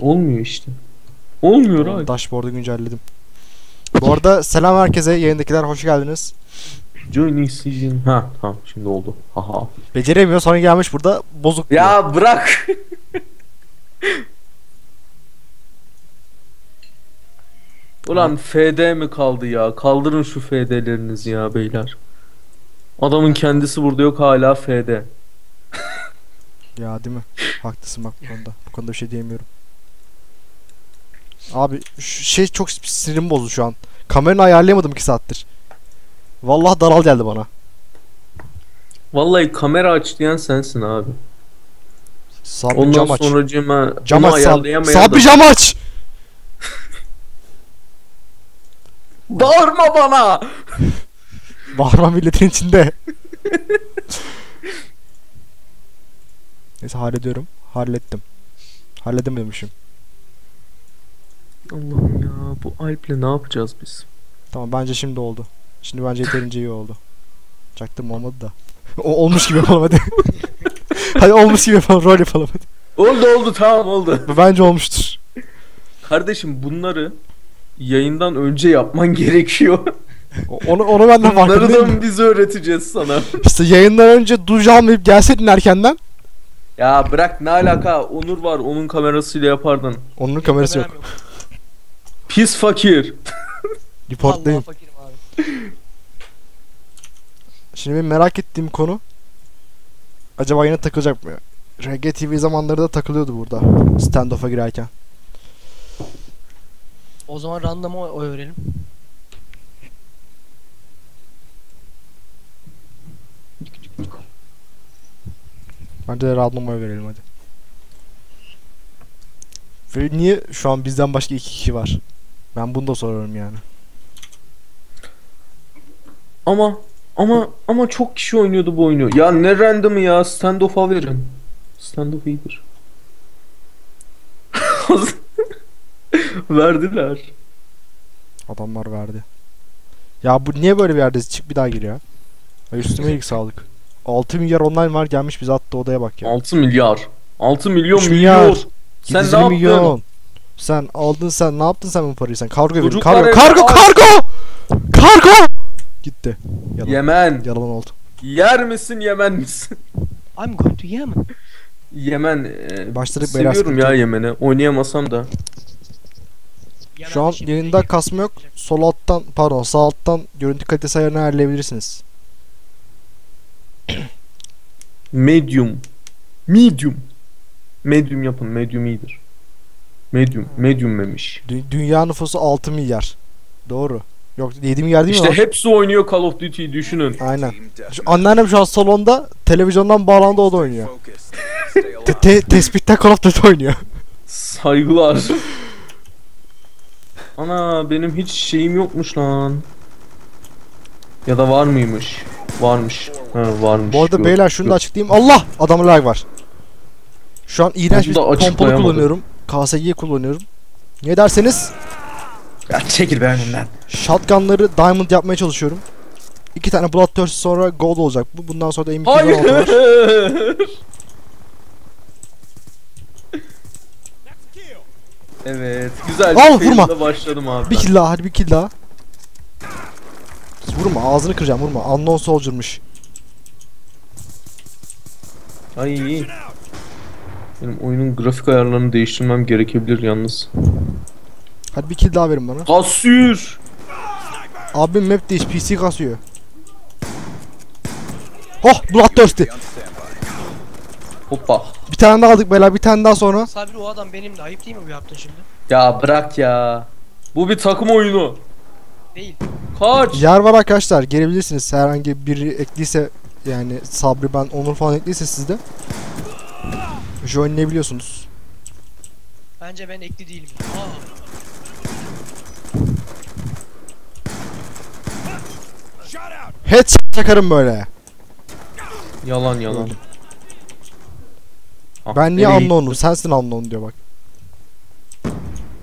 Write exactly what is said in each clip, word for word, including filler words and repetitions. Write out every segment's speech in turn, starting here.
Olmuyor işte. Olmuyor abi. Dashboard'u güncelledim. Bu arada selam herkese, yayındakiler hoş geldiniz. Joining season. Ha tamam, şimdi oldu. Haha. Beceremiyor, sonra gelmiş burada bozuk. Ya diyor. Bırak. Ulan F D mi kaldı ya? Kaldırın şu F D'lerinizi ya beyler. Adamın kendisi burada yok, hala F D. Ya değil mi? Haklısın bak bu konuda. Bu konuda bir şey diyemiyorum. Abi şu şey çok sinirim bozdu şu an. Kameranı ayarlayamadım iki saattir. Vallahi daral geldi bana. Vallahi kamera aç diyen sensin abi. Sabri ondan cam sonra aç. Cama, cam aç Sabri. Sabri cam aç! Bağırma bana! Bağırma milletin içinde. Neyse hallediyorum. Hallettim. Halledememişim. Allah'ım ya, bu Alp'le ne yapacağız biz? Tamam bence şimdi oldu. Şimdi bence yeterince iyi oldu. Çaktım olmadı da. O, olmuş gibi yapalım hadi. Hadi olmuş gibi yapalım, rol yapalım hadi. Oldu oldu, tamam oldu. Bence olmuştur. Kardeşim bunları yayından önce yapman gerekiyor. Onu, onu ben de farkındayım. Bunları da mı biz öğreteceğiz sana? İşte yayından önce duş almayıp gelseydin erkenden. Ya bırak, ne alaka, Onur var, onun kamerasıyla yapardın. Onur'un kamerası yok. yok. Pis fakir. Reportlayın. Şimdi benim merak ettiğim konu, acaba yine takılacak mı? R G T V zamanları da takılıyordu burada, stand-off'a girerken. O zaman random'a oy verelim. Bence de random'a oy verelim hadi. Ve niye şu an bizden başka iki kişi var? Ben bunu da sorarım yani. Ama ama ama çok kişi oynuyordu bu oyunu. Ya ne random'ı ya, stand-off'a verin. Stand-off iyidir. Verdiler. Adamlar verdi. Ya bu niye böyle bir yerde çık bir daha gir ya. Ay üstüme ilk sağlık. altı milyar online var, gelmiş bize attı, odaya bak ya. altı milyar. altı milyon milyar. Sen ne yaptın? Milyon. Sen aldın, sen ne yaptın sen bu parayı, sen kargo ödedin. Kargo kargo kargo. Kargo. Gitti. Yalan. Yemen. Yalan oldu. Yer misin, Yemen misin? I'm going to Yemen. Yemen. E, Başladık beyler. Seviyorum ya Yemen'i. Oynayamasam da. Yemen şu an yayında kasma yok. Sol alttan, pardon sağ alttan görüntü kalitesi ayarını ayarlayabilirsiniz. Medium. Medium. Medium yapın, medium iyidir. Medium, medium demiş. Dü dünya nüfusu altı milyar. Doğru. Yok yedi milyar değil işte mi? İşte hepsi oynuyor Call of Duty'yi, düşünün. Aynen. Şu, anneannem şu an salonda televizyondan bağlandı, o da oynuyor. te te Tespitten Call of Duty oynuyor. Saygılar. Ana benim hiç şeyim yokmuş lan. Ya da var mıymış? Varmış. Ha, varmış. Bu arada yok, beyler şunu yok. Da açıklayayım. Allah! Adamın lag var. Şu an iğrenç bir pompalı kullanıyorum. K S G'yi kullanıyorum. Ne derseniz? Ya çekil be önümden. Shotgunları diamond yapmaya çalışıyorum. İki tane blood thirst sonra gold olacak. Bu bundan sonra da M P olacak. Evet, güzel. Al vurma. Başladım abi. Bir kill daha, hadi bir kill daha. Vurma, ağzını kıracağım, vurma. Unknown soldier'mış. Ay. Benim oyunun grafik ayarlarını değiştirmem gerekebilir yalnız. Hadi bir kill daha verin bana. Kasıyor. Abi map değiş, P C kasıyor. Oh, bloodthirsty. Hoppa. Bir tane daha aldık beyler, bir tane daha sonra. Sabri o adam benim de, ayıp değil mi bu yaptın şimdi? Ya bırak ya. Bu bir takım oyunu. Değil. Kaç. Yer var arkadaşlar, gelebilirsiniz. Herhangi biri ekliyse, yani Sabri, ben, Onur falan ekliyse sizde. Joinleyebiliyorsunuz. Bence ben ekli değilim. Aa. Headshot takarım böyle. Yalan yalan. Ah, ben niye unknown'um? Sensin unknown diyor bak.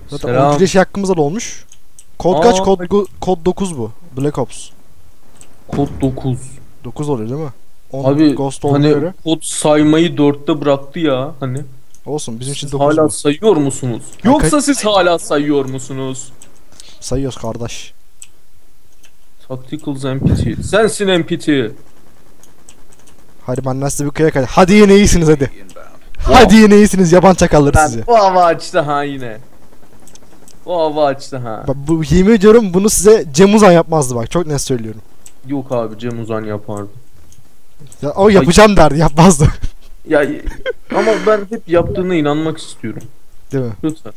Zaten on iki hakkımızda da olmuş. Kod Aa, kaç? Kod, kod dokuz bu. Black Ops. Kod dokuz. dokuz oluyor değil mi? Abi hani göre. Kod saymayı dörtte bıraktı ya hani. Olsun bizim için dokuz. Hala mu? Sayıyor musunuz? Yoksa siz hala sayıyor musunuz? Sayıyoruz kardeş. Tacticals M P T. Sensin M P T. Hadi ben nasıl bir köye kaydayım. Hadi yine iyisiniz hadi. Hadi yine iyisiniz yaban çakalları ben sizi. Bu hava açtı ha yine. Bu hava açtı ha. Bak, bu, yemin ediyorum bunu size Cem Uzan yapmazdı bak. Çok net söylüyorum. Yok abi Cem Uzan yapardı. Ya, o yapacağım ay derdi yapmazdı. Ya ama ben hep yaptığına inanmak istiyorum. Değil mi? Lütfen.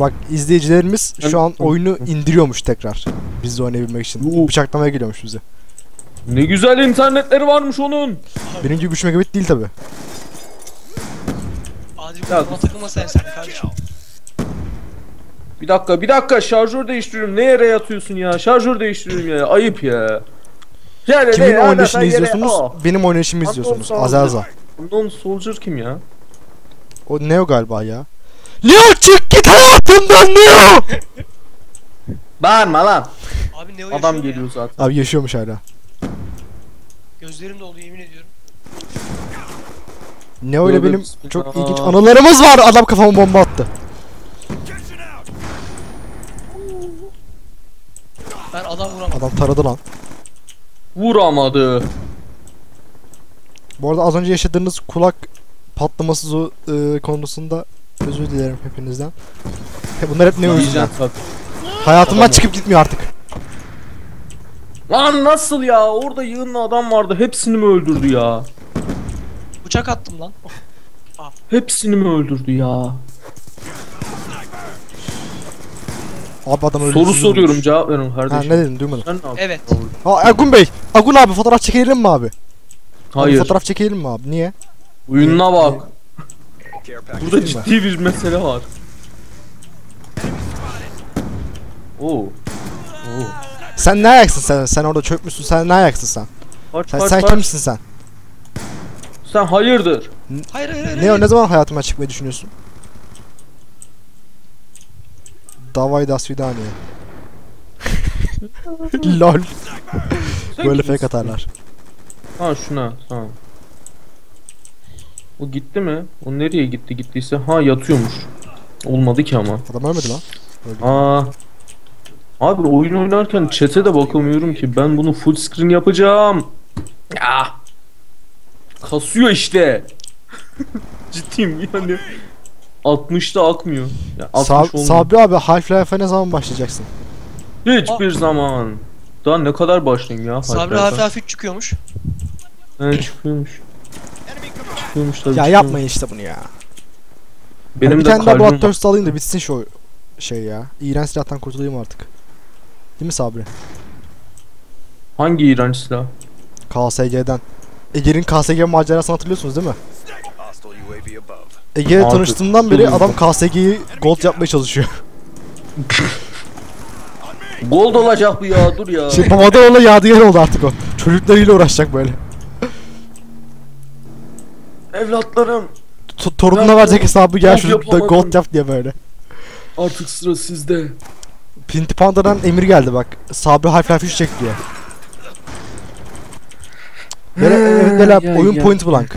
Bak izleyicilerimiz şu an oyunu indiriyormuş tekrar. Biz de oynayabilmek için. Oo. Bıçaklamaya geliyormuş bize. Ne güzel internetleri varmış onun. Benim gibi üç megabit değil tabi. Bir dakika bir dakika şarjör değiştiriyorum. Ne yere yatıyorsun ya? Şarjör değiştiriyorum ya. Ayıp ya. Yani kimin ne, oynayışını izliyorsunuz? Yere... Benim oynayışımı izliyorsunuz. Azelza. Bundan soldier kim ya? O Neo galiba ya. Neo çık git hayatımdan Neo. Bağırma lan. Abi Neo adam geliyor ya zaten. Abi yaşıyormuş hala. Gözlerim doluyor yemin ediyorum. Ne öyle benim çok aa ilginç anılarımız var. Adam kafama bomba attı. Ben adam vuramadım. Adam taradı lan. Vuramadı. Bu arada az önce yaşadığınız kulak patlaması o, e, konusunda özür dilerim hepinizden. He, bunlar hep ne yüzünden. Hayatımdan çıkıp gitmiyor artık. Lan nasıl ya? Orada yığınla adam vardı. Hepsini mi öldürdü ya? Bıçak attım lan. Oh. Hepsini mi öldürdü ya? Abi adam öldürdü. Soru soruyorum olmuş, cevap verin kardeşim. Ha, ne dedin duymadım. Sen ne evet. Ha, Agun Bey. Agun abi fotoğraf çekelim mi abi? Hayır. Abi, fotoğraf çekelim mi abi? Niye? Oyununa niye bak? Niye? Burada ciddi mi bir mesele var? Oo. Oo. Sen ne ayaksın sen? Sen orada çökmüşsün. Sen ne ayaksın sen? Park, sen, park, sen park. Kimsin sen? Sen hayırdır? N hayır hayır hayır. Neo ne zaman hayatıma çıkmayı düşünüyorsun? Davay das vidaniye. Lol. Böyle fake atarlar. Ha şuna tamam. O gitti mi? O nereye gitti? Gittiyse ha yatıyormuş. Olmadı ki ama. Adam ölmedi lan. Öldü. Aa. Abi oyun oynarken chat'e de bakamıyorum ki. Ben bunu full screen yapacağım. Ah. Kasıyor işte. Ciddiyim yani. altmışta akmıyor. Yani altmış Sabri abi Half-Life'e ne zaman başlayacaksın? Hiçbir aa zaman. Daha ne kadar başlayayım ya? Sabri hafif hafif çıkıyormuş. He çıkıyormuş. Çıkıyormuş tabii. Ya çıkıyormuş. Yapmayın işte bunu ya. Benim yani de kalbim. Bir tane Blood Thirst alayım da bitsin şu şey ya. İğrenç silahtan kurtulayım artık. Değil mi Sabri? Hangi iğrenç silah? K S G'den. Ege'nin K S G macerasını hatırlıyorsunuz değil mi? Ege'yle tanıştığımdan beri adam K S G'yi gold yapmaya çalışıyor. Gold olacak bu ya dur ya. Şimdi babadan ona yadigar oldu artık o. Çocuklarıyla uğraşacak böyle. Evlatlarım. T torununa verecek hesabı gel çocukta gold yap diye böyle. Artık sıra sizde. Pinti Panda'dan emir geldi bak. Sabri Half-Life üç çek diye. Böyle evet, yani, oyun yani point blank.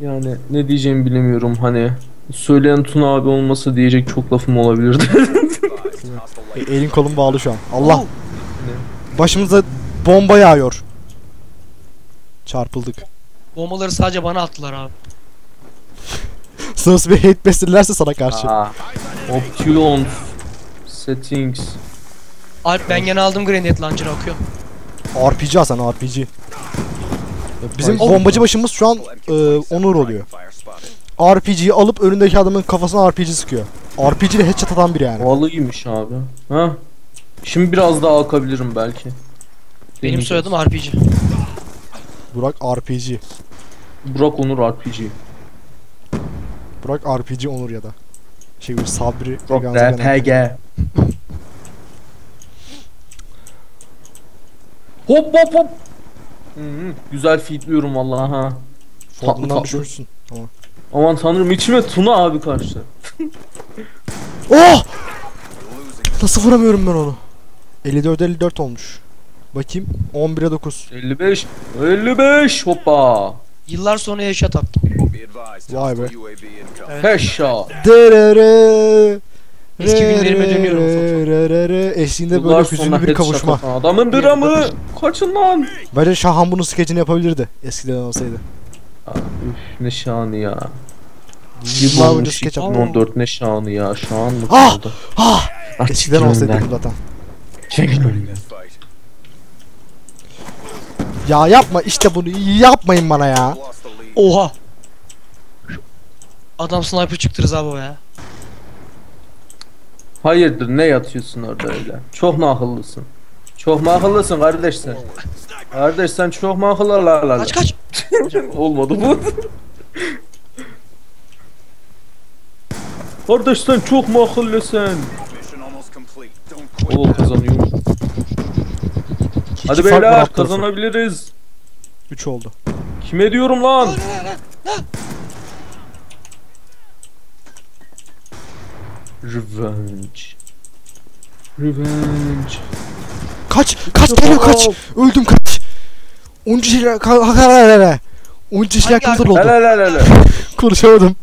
Yani ne diyeceğimi bilemiyorum hani. Söyleyen Tuna abi olmasa diyecek çok lafım olabilirdi. e, elin kolun bağlı şu an. Allah. Oh. Başımıza bomba yağıyor. Çarpıldık. Bombaları sadece bana attılar abi. Sınırsız bir hate bestirlerse sana karşı. Option settings. Alp ben gene aldım grenade launcher'ı akıyor. R P G Hasan R P G. Bizim oh bombacı başımız şu an e, onur oluyor. R P G'yi alıp önündeki adamın kafasına R P G sıkıyor. R P G ile headshot atan biri yani. Valıymış abi. Ha? Şimdi biraz daha akabilirim belki. Benim Deneceğiz. Soyadım R P G. Burak R P G. Burak Onur R P G. Burak R P G Onur ya da. Şey bu Sabri. Burak R P G. Hop hop hop. Hmm, güzel feedliyorum vallahi ha. Tatlı tatlı. Tamam. Aman tanrım içime Tuna abi karşı. Oh! Nasıl vuramıyorum ben onu? elli dört elli dört olmuş. Bakayım on bire dokuz. elli beş elli beş hoppa. Yıllar sonra headshot attım. Vay be. Evet. Headshot. Eski günlerime dönüyorum. Eskiğinde böyle hüzünlü bir kavuşma. Adamın dramı. Kaçın lan. Bence Şahan bunun skecini yapabilirdi. Eskiden olsaydı. Aa, üf, ne şahane ya. Yıllar önce skeç yaptım. on dört ne şahane ya. Şahan mı kaldı? Ah! Ah! Eskiden olsaydı zaten. Çekin önümden. Ya yapma işte bunu. Yapmayın bana ya. Oha. Adam sniper çıktırız abi o ya. Hayırdır ne yatıyorsun orada öyle? Çok mu akıllısın? Çok mu akıllısın kardeş sen? Kardeş sen çok mu akıllı? Kaç kaç. Olmadı bu. Kardeş sen çok mu akıllısın? Oo kazanıyorum. Hadi beyler kazanabiliriz. üç oldu. Kime diyorum lan? Revenge. Revenge. Kaç, kaç geliyor kaç. Öldüm kaç. onuncu şeyler kaldı. onuncu şeyler kaldı oldu. Konuşamadım.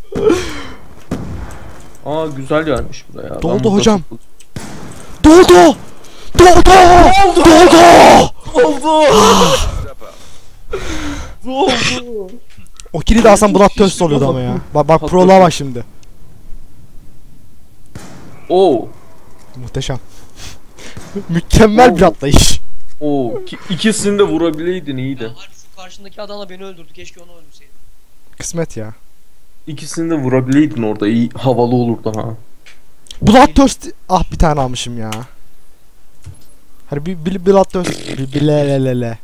Aa güzel gelmiş buraya. Doldu hocam. Doldu. Doldu. Doldu. Doldu. Doldu. O kili de alsam Bulat Töz oluyordu ama ya. Bak bak pro'la bak şimdi. Oo. Muhteşem. Mükemmel Oo. bir atlayış. Oo. İkisini de vurabileydin iyiydi. Ya, karşındaki adamla beni öldürdü. Keşke onu öldürseydim. Kısmet ya. İkisini de vurabileydin orada. İyi havalı olurdu ha. Blood Thirst. Ah bir tane almışım ya. Hani bir bir Blood Thirst. Bilelelele.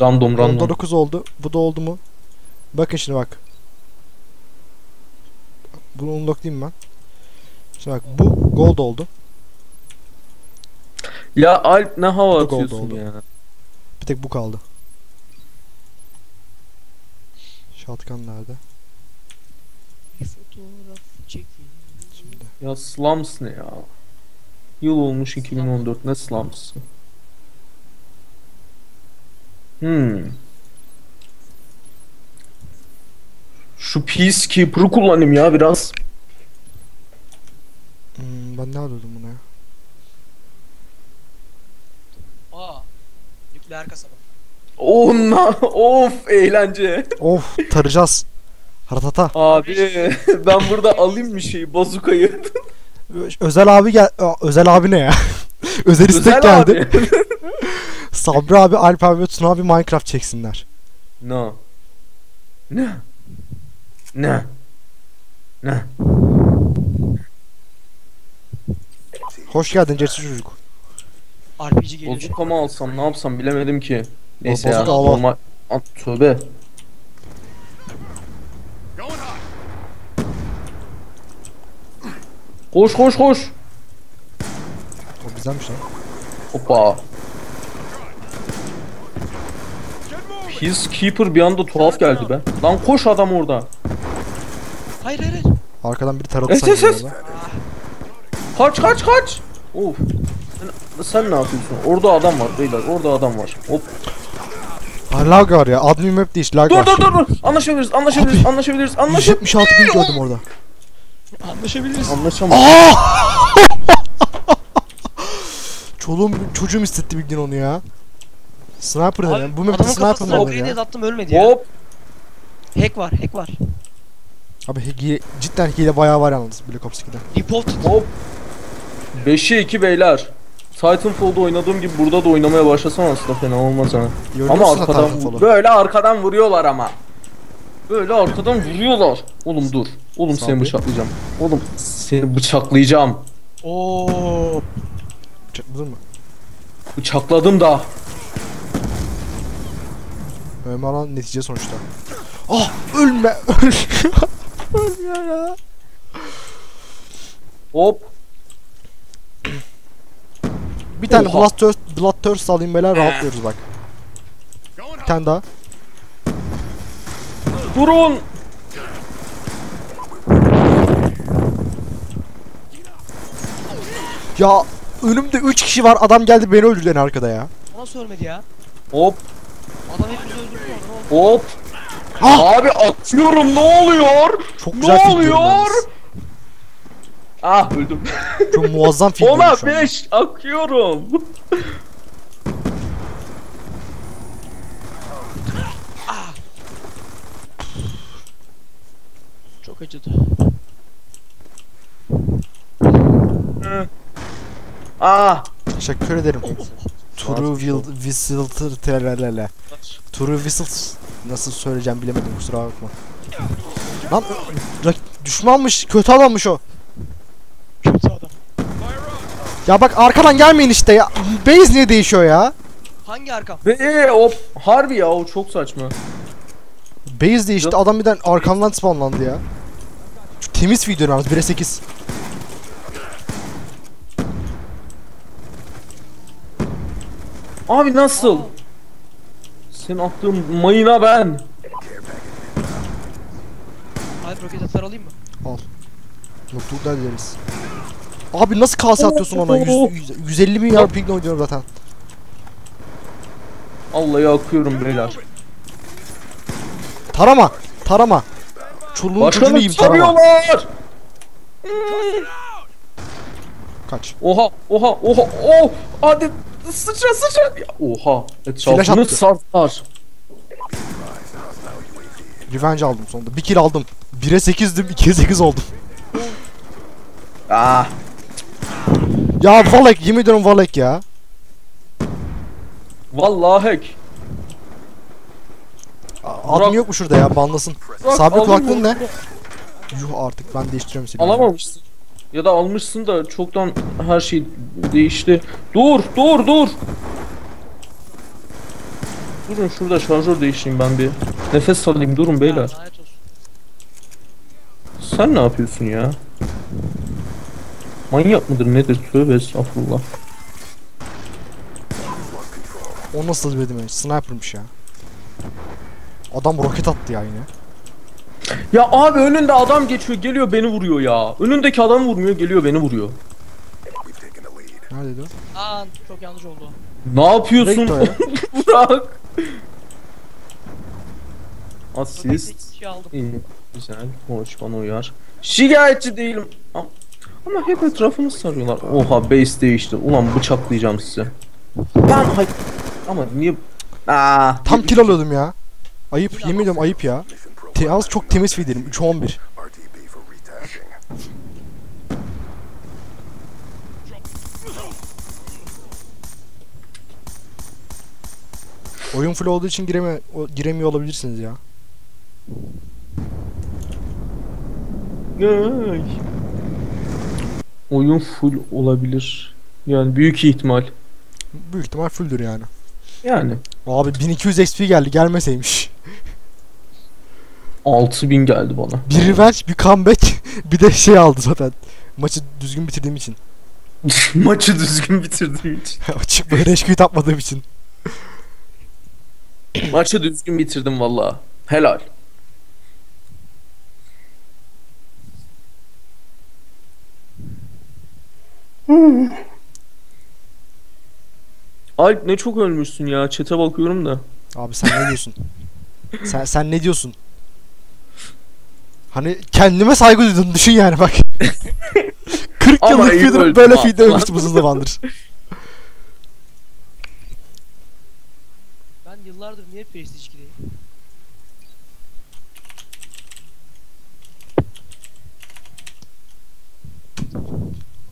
Random random. dokuz oldu. Bu da oldu mu? Bakın şimdi bak. Bunu unlocklayayım ben. Şimdi bak bu gold oldu. Ya Alp ne hava atıyorsun ya. Bir tek bu kaldı. Şatkan nerede? Şimdi. Ya slums ne ya? Yıl olmuş iki bin on dört ne slums? Hmm. Şu Peacekeeper'ı kullanayım ya biraz. Hmm, ben ne alıyordum buna ya? Aa, nükleer kasaba. Onla, of eğlence. Of, taracağız. Haratata. Abi, ben burada alayım bir şeyi, bazukayı. Özel abi gel, Özel abi ne ya? Özel istek Özel geldi. Sabri abi, Alp abi ve Tuna abi Minecraft çeksinler. No. Ne? Ne? Ne? Hoş geldin Cersi çocuk. R P G geliyor. Bozuk ama alsam ne yapsam bilemedim ki. Neyse ya. Normal. At tövbe. Koş koş koş. O güzelmiş lan. Hoppa. Peacekeeper bir anda tuhaf geldi be. Lan koş adam orada. Hayır hayır hayır. Arkadan bir taradı sanki. Es es es. Kaç kaç kaç. Of. Sen, sen ne yapıyorsun? Orada adam var beyler. Orada adam var. Hop. Ha lag var ya. Admin map değil. Lag var. Dur dur dur. Anlaşabiliriz. Anlaşabiliriz. Abi, anlaşabiliriz. Anlaşabiliriz. yüz yetmiş altı bin gördüm orada. Anlaşabiliriz. Anlaşamayız. Çoluğum çocuğum hissetti bir gün onu ya. Sniper ne lan? Bu map'te sniper mı oluyor ya? Attım ölmedi ya. Hop. Hack var. Hack var. Abi hack cidden hack'de bayağı var yalnız Black Ops ikide. Default. Hop. beşe iki beyler. Titanfall'da oynadığım gibi burada da oynamaya başlasam aslında fena olmaz ha. Ama arkadan böyle arkadan vuruyorlar ama. Böyle arkadan vuruyorlar. Oğlum dur. Oğlum Sabri. Seni bıçaklayacağım. Oğlum seni bıçaklayacağım. Oo. Bıçakladın mı? Bıçakladım da. Ölme lan netice sonuçta. Ah ölme. Ölme ya. Hop. Bir tane Blood Thirst, Blood Thirst alayım böyle rahatlıyoruz bak. Bir tane daha. Durun. Ya önümde üç kişi var adam geldi beni öldürdü en arkada ya. Nasıl ölmedi ya? Hop. Adam hepimizi öldürdü. Hop. Ah! Abi atıyorum, ne oluyor? Çok ne güzel oluyor? Ah öldüm. Çok muazzam film. Ona beş akıyorum. Ah. Çok acıdı. Hı. Ah. Teşekkür ederim. True Whistle Trelelele. True Whistle nasıl söyleyeceğim bilemedim, kusura bakma. Lan düşmanmış, kötü adammış o. Kötü adam. Ya bak arkadan gelmeyin işte ya. Base niye değişiyor ya? Hangi arkam? Eee o harbi ya, o çok saçma. Base değişti, adam birden arkamdan spawnlandı ya. Şu temiz videonun arası bire sekiz. Abi nasıl? Aa. Senin attığın mayına ben. Abi roket atar alayım mı? Al. Noktuklar deriz. Abi nasıl kase atıyorsun ona? yüz elli milyar ping oynuyorum zaten. Allah'ı akıyorum beyler. Tarama! Tarama! Çoluğun çocuğunu yiyeyim, tarama. Kaç. Oha! Oha! Oha! Oh! Hadi! Sıçra sıçra! Oha! Etrafını sarsar. Revenge aldım sonunda. Bir kill aldım. bire sekizdim, ikiye sekiz oldum. Ah. Ya Valek, yemin ediyorum Valek ya. Vallahi hack. Adam yok mu şurada ya, banlasın. Sabit kulaklığın ne? Yuh artık, ben değiştiriyorum seni. Alamamışsın. Ya da almışsın da çoktan her şey değişti. Dur dur dur. Durun şurada şarjör değişeyim ben bir. Nefes alayım, durun beyler. Sen ne yapıyorsun ya? Manyak mıdır nedir? Tövbe estağfurullah. O nasıl bir demek? Sniper'mış ya. Adam roket attı ya yine. Ya abi önünde adam geçiyor, geliyor beni vuruyor ya. Önündeki adam vurmuyor, geliyor beni vuruyor. Neredeydi o? Aa çok yanlış oldu. Ne yapıyorsun? Ya. Bırak. Asist. İyi. Güzel. Hoş, bana uyar. Şikayetçi değilim. Ama hep etrafımı sarıyorlar. Oha base değişti. Ulan bıçaklayacağım sizi. Ben hay... Ama niye... Aa, tam kill alıyordum ya. Ayıp, yemin ediyorum ayıp ya. Az çok temiz feederim, üç on bir. Oyun full olduğu için gireme, giremiyor olabilirsiniz ya. Oyun full olabilir. Yani büyük ihtimal. Büyük ihtimal fulldür yani. Yani. Abi bin iki yüz X P geldi, gelmeseymiş. altı bin geldi bana. Bir revenge, bir comeback, bir de şey aldı zaten. Maçı düzgün bitirdiğim için. Maçı düzgün bitirdiğim için. Açık böyle rescue'yu tapmadığım için. Maçı düzgün bitirdim vallahi. Helal. Alp ne çok ölmüşsün ya. Chat'e bakıyorum da. Abi sen ne diyorsun? sen sen ne diyorsun? Hani kendime saygı duydum, düşün yani bak. kırk yıllık videodur böyle feed ölmüştüm uzun zamandır. Ben yıllardır niye P S ilişkideyim?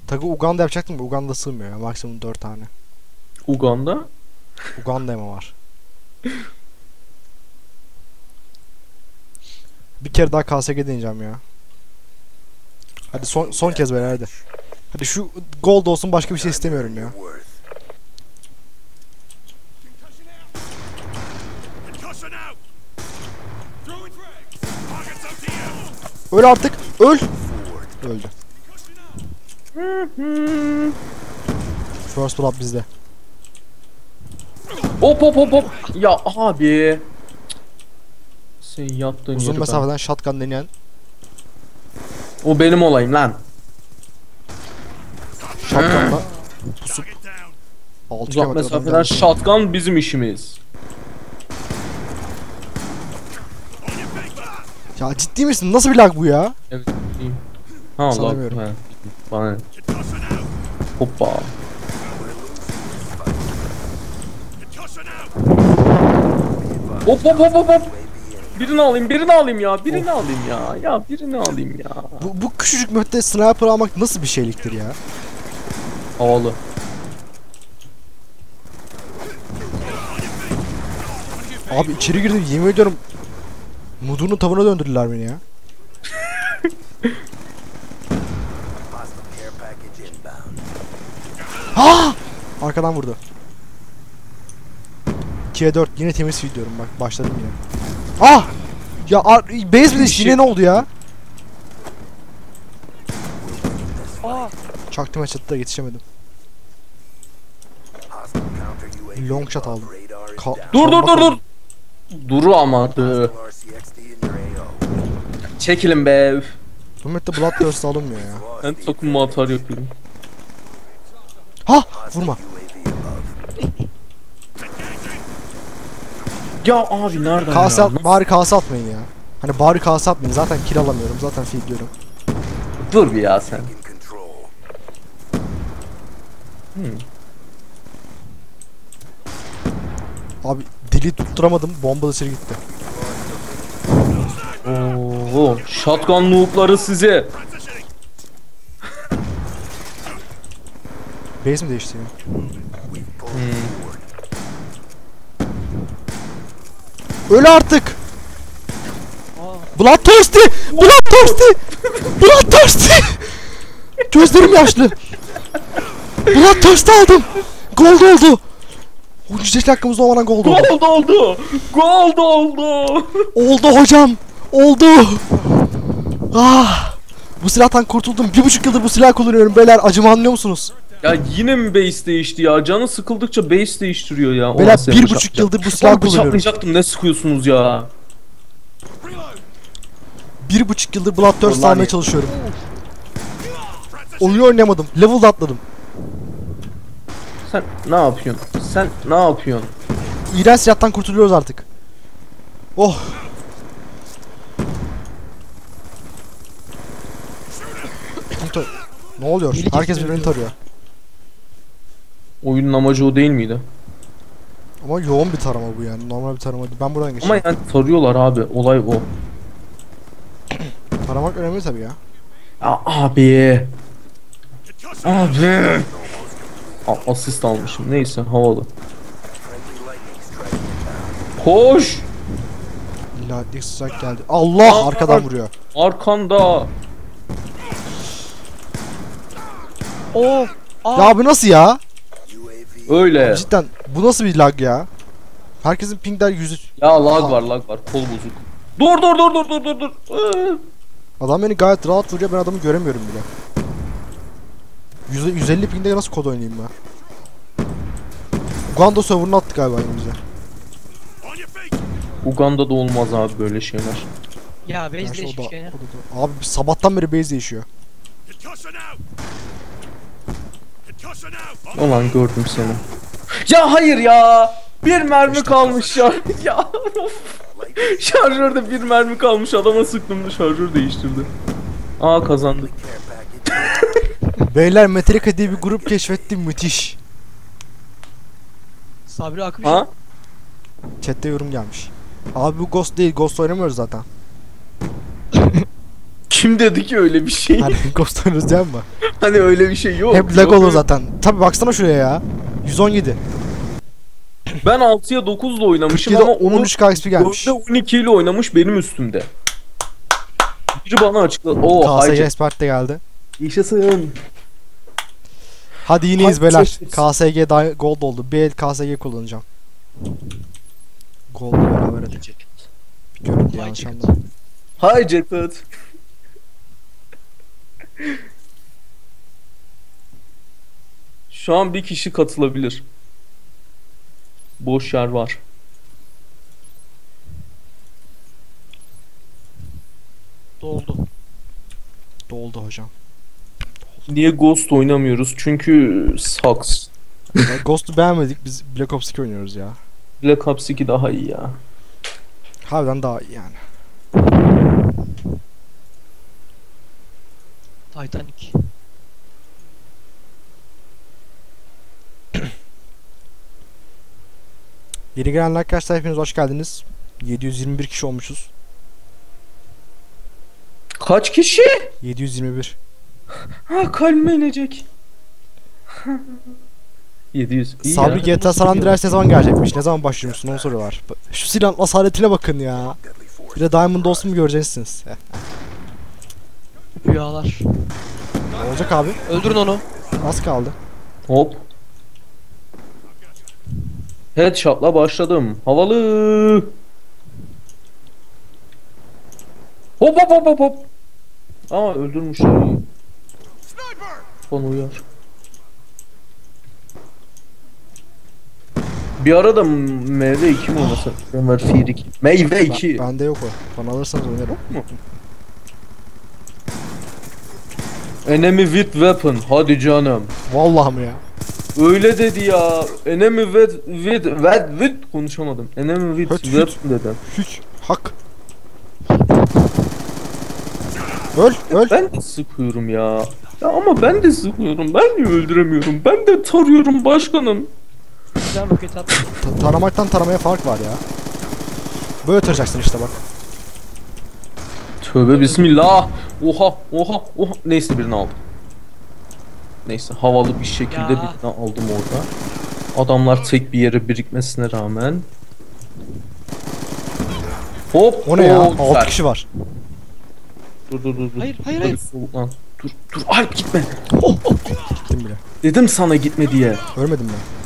Takı Uganda yapacaktım da Uganda sığmıyor ya, maksimum dört tane. Uganda? Uganda'ya mı var? Bir kere daha K S G deneyeceğim ya. Hadi son son kez böyle hadi. Hadi şu gold olsun, başka bir şey istemiyorum ya. Öl artık, öl. Öldü. First blood bizde. Hop hop hop hop. Ya abi. Yaptığın uzun mesafeden ben. Shotgun deneyen. O benim olayım lan. Shotgun'la pusup. Uzak mesafeden shotgun bizim işimiz. Ya ciddi misin? Nasıl bir lag bu ya? Evet ciddiyim. Ha sanamıyorum. Lag. Bana ne? Hoppa. Hop hop hop hop hop. Birini alayım, birini alayım ya, birini of. alayım ya, ya birini alayım ya. Bu, bu küçücük müddette sniper almak nasıl bir şeyliktir ya? Havalı. Abi içeri girdim, yemin ediyorum. Mudur'un tavuğuna döndürdüler beni ya. Ha! Arkadan vurdu. ikiye dört yine temiz gidiyorum bak, başladım yine. Ah! Ya base bile yine ne oldu ya? Ah! Çaktım açıttı da yetişemedim. Long shot aldım. Ka dur dur dur dur. Duru ama. Çekilin be. Bu mette Bloodthirst alınmıyor ya. En sokunma atar yok benim. Ha! Vurma. Ya abi nereden kase ya? At, bari kase atmayın ya. Hani bari kase atmayın, zaten kill alamıyorum, zaten feedliyorum. Dur bir ya sen. Hmm. Abi dili tutturamadım, bomba dışarı gitti. Oo, shotgun noob'ları sizi. Base mi değişti ya? Hmm. Öl artık. Bloodthirsty! Bloodthirsty! Bloodthirsty! Gözlerim yaşlı. Bloodthirst'ı aldım. Gold oldu. on beş dakikamızda olmadan gold oldu. Gold oldu. Gold oldu. Oldu hocam. Oldu. Ah! Bu silahtan kurtuldum. bir buçuk yıldır bu silah kullanıyorum beyler. Acımı anlıyor musunuz? Ya yine mi base değişti ya? Canı sıkıldıkça base değiştiriyor ya. Bela bir buçuk yıldır bu silah kullanıyorum. Bıçaklayacaktım, ne sıkıyorsunuz ya? Bir buçuk yıldır Bloodthirst almaya çalışıyorum. Oyunu oynamadım, level atladım. Sen ne yapıyorsun? Sen ne yapıyorsun? İğrenç silahtan kurtuluyoruz artık. Oh! Ne oluyor? İlk herkes birbirini tarıyor. Oyunun amacı o değil miydi? Ama yoğun bir tarama bu yani. Normal bir tarama değil. Ben buradan geçeyim. Ama yani tarıyorlar abi. Olay o. Taramak önemli tabii ya. Aa, abi. Abi. Aa, asist almışım. Neyse havalı. Koş. İlla sıcak geldi. Allah! Aa, arkadan vuruyor. Arkanda. Oo, ya bu nasıl ya? Öyle. Abi cidden bu nasıl bir lag ya? Herkesin pingler yüzü. Ya lag aha var, lag var, kol bozuk. Dur dur dur dur dur dur. Adam beni gayet rahat vuruyor, ben adamı göremiyorum bile. yüz elli pingde nasıl kod oynayayım ben? Uganda server'ını attık galiba elimize. Uganda'da olmaz abi böyle şeyler. Ya base değişiyor ya. Abi sabahtan beri base değişiyor. Ulan gördüm seni. Ya hayır ya. Bir mermi kalmış ya. Ya. Şarjörde bir mermi kalmış, adama sıktım da şarjör değiştirdi. Aa kazandık. Beyler Metallica diye bir grup keşfettim, müthiş. Sabri akmış. Ha? Chat'te yorum gelmiş. Abi bu Ghost değil, Ghost oynamıyoruz zaten. Kim dedi ki öyle bir şey? Hani Ghost oynuyoruz değil mi? Hani öyle bir şey yok. Hep lag olur zaten. Tabi baksana şuraya ya. yüz on yedi. Ben altıya dokuz ile oynamışım ama on üç K X P gelmiş. on iki ile oynamış benim üstümde. Biri bana açıkladı. Oo, K S G Expert de geldi. Yaşasın. Hadi yineyiz beyler. K S G gold oldu. Bir el K S G kullanacağım. Gold beraber edecek. Bir görüntü yanlış anladım. Hi Jetpad. Şu an bir kişi katılabilir. Boş yer var. Doldu. Doldu hocam. Doldu. Niye Ghost oynamıyoruz? Çünkü sucks. Ghost'u beğenmedik. Biz Black Ops iki oynuyoruz ya. Black Ops iki daha iyi ya. Harbiden daha iyi yani. Titanic. Yeni gelen arkadaşlar hepiniz hoş geldiniz. yedi yüz yirmi bir kişi olmuşuz. Kaç kişi? yedi yüz yirmi bir. Ha kalbime inecek. yedi yüz. İyi Sabri ya. G T A San Andreas ne zaman gelecekmiş? Ne zaman başlıyormuşsun? Onu soruyorlar. Şu silahın asaletine bakın ya. Bir de Diamond olsun mu göreceksiniz? Rüyalar. Ne olacak abi? Öldürün onu. Az kaldı. Hop. Headshot'la başladım. Havalı. Hop hop hop hop hop. Ama öldürmüşler. Onu uyar. Bir arada meyve iki mi olmasa? Ömer Fiir iki. Meyve iki. Bende yok o. Bana alırsanız oynarım. Yok mu? Enemy with weapon. Hadi canım. Vallahi mi ya? Öyle dedi ya. Enemy with with with with konuşamadım. Enemy with hüt, weapon dedim. Hiç hak. Öl öl. Ben de sıkıyorum ya. Ya ama ben de sıkıyorum. Ben niye öldüremiyorum? Ben de tarıyorum başkanım. Taramaktan taramaya fark var ya. Böyle taracaksın işte bak. Tövbe bismillah. Oha oha oha. Neyse birini aldım. Neyse havalı bir şekilde ya. Birini aldım orada. Adamlar tek bir yere birikmesine rağmen. Hop. O ne ya? altı kişi var. Dur dur dur. Hayır hayır hayır. Dur dur. Alp gitme. Oh, oh. Gittim bile. Dedim sana gitme diye. Görmedim ben.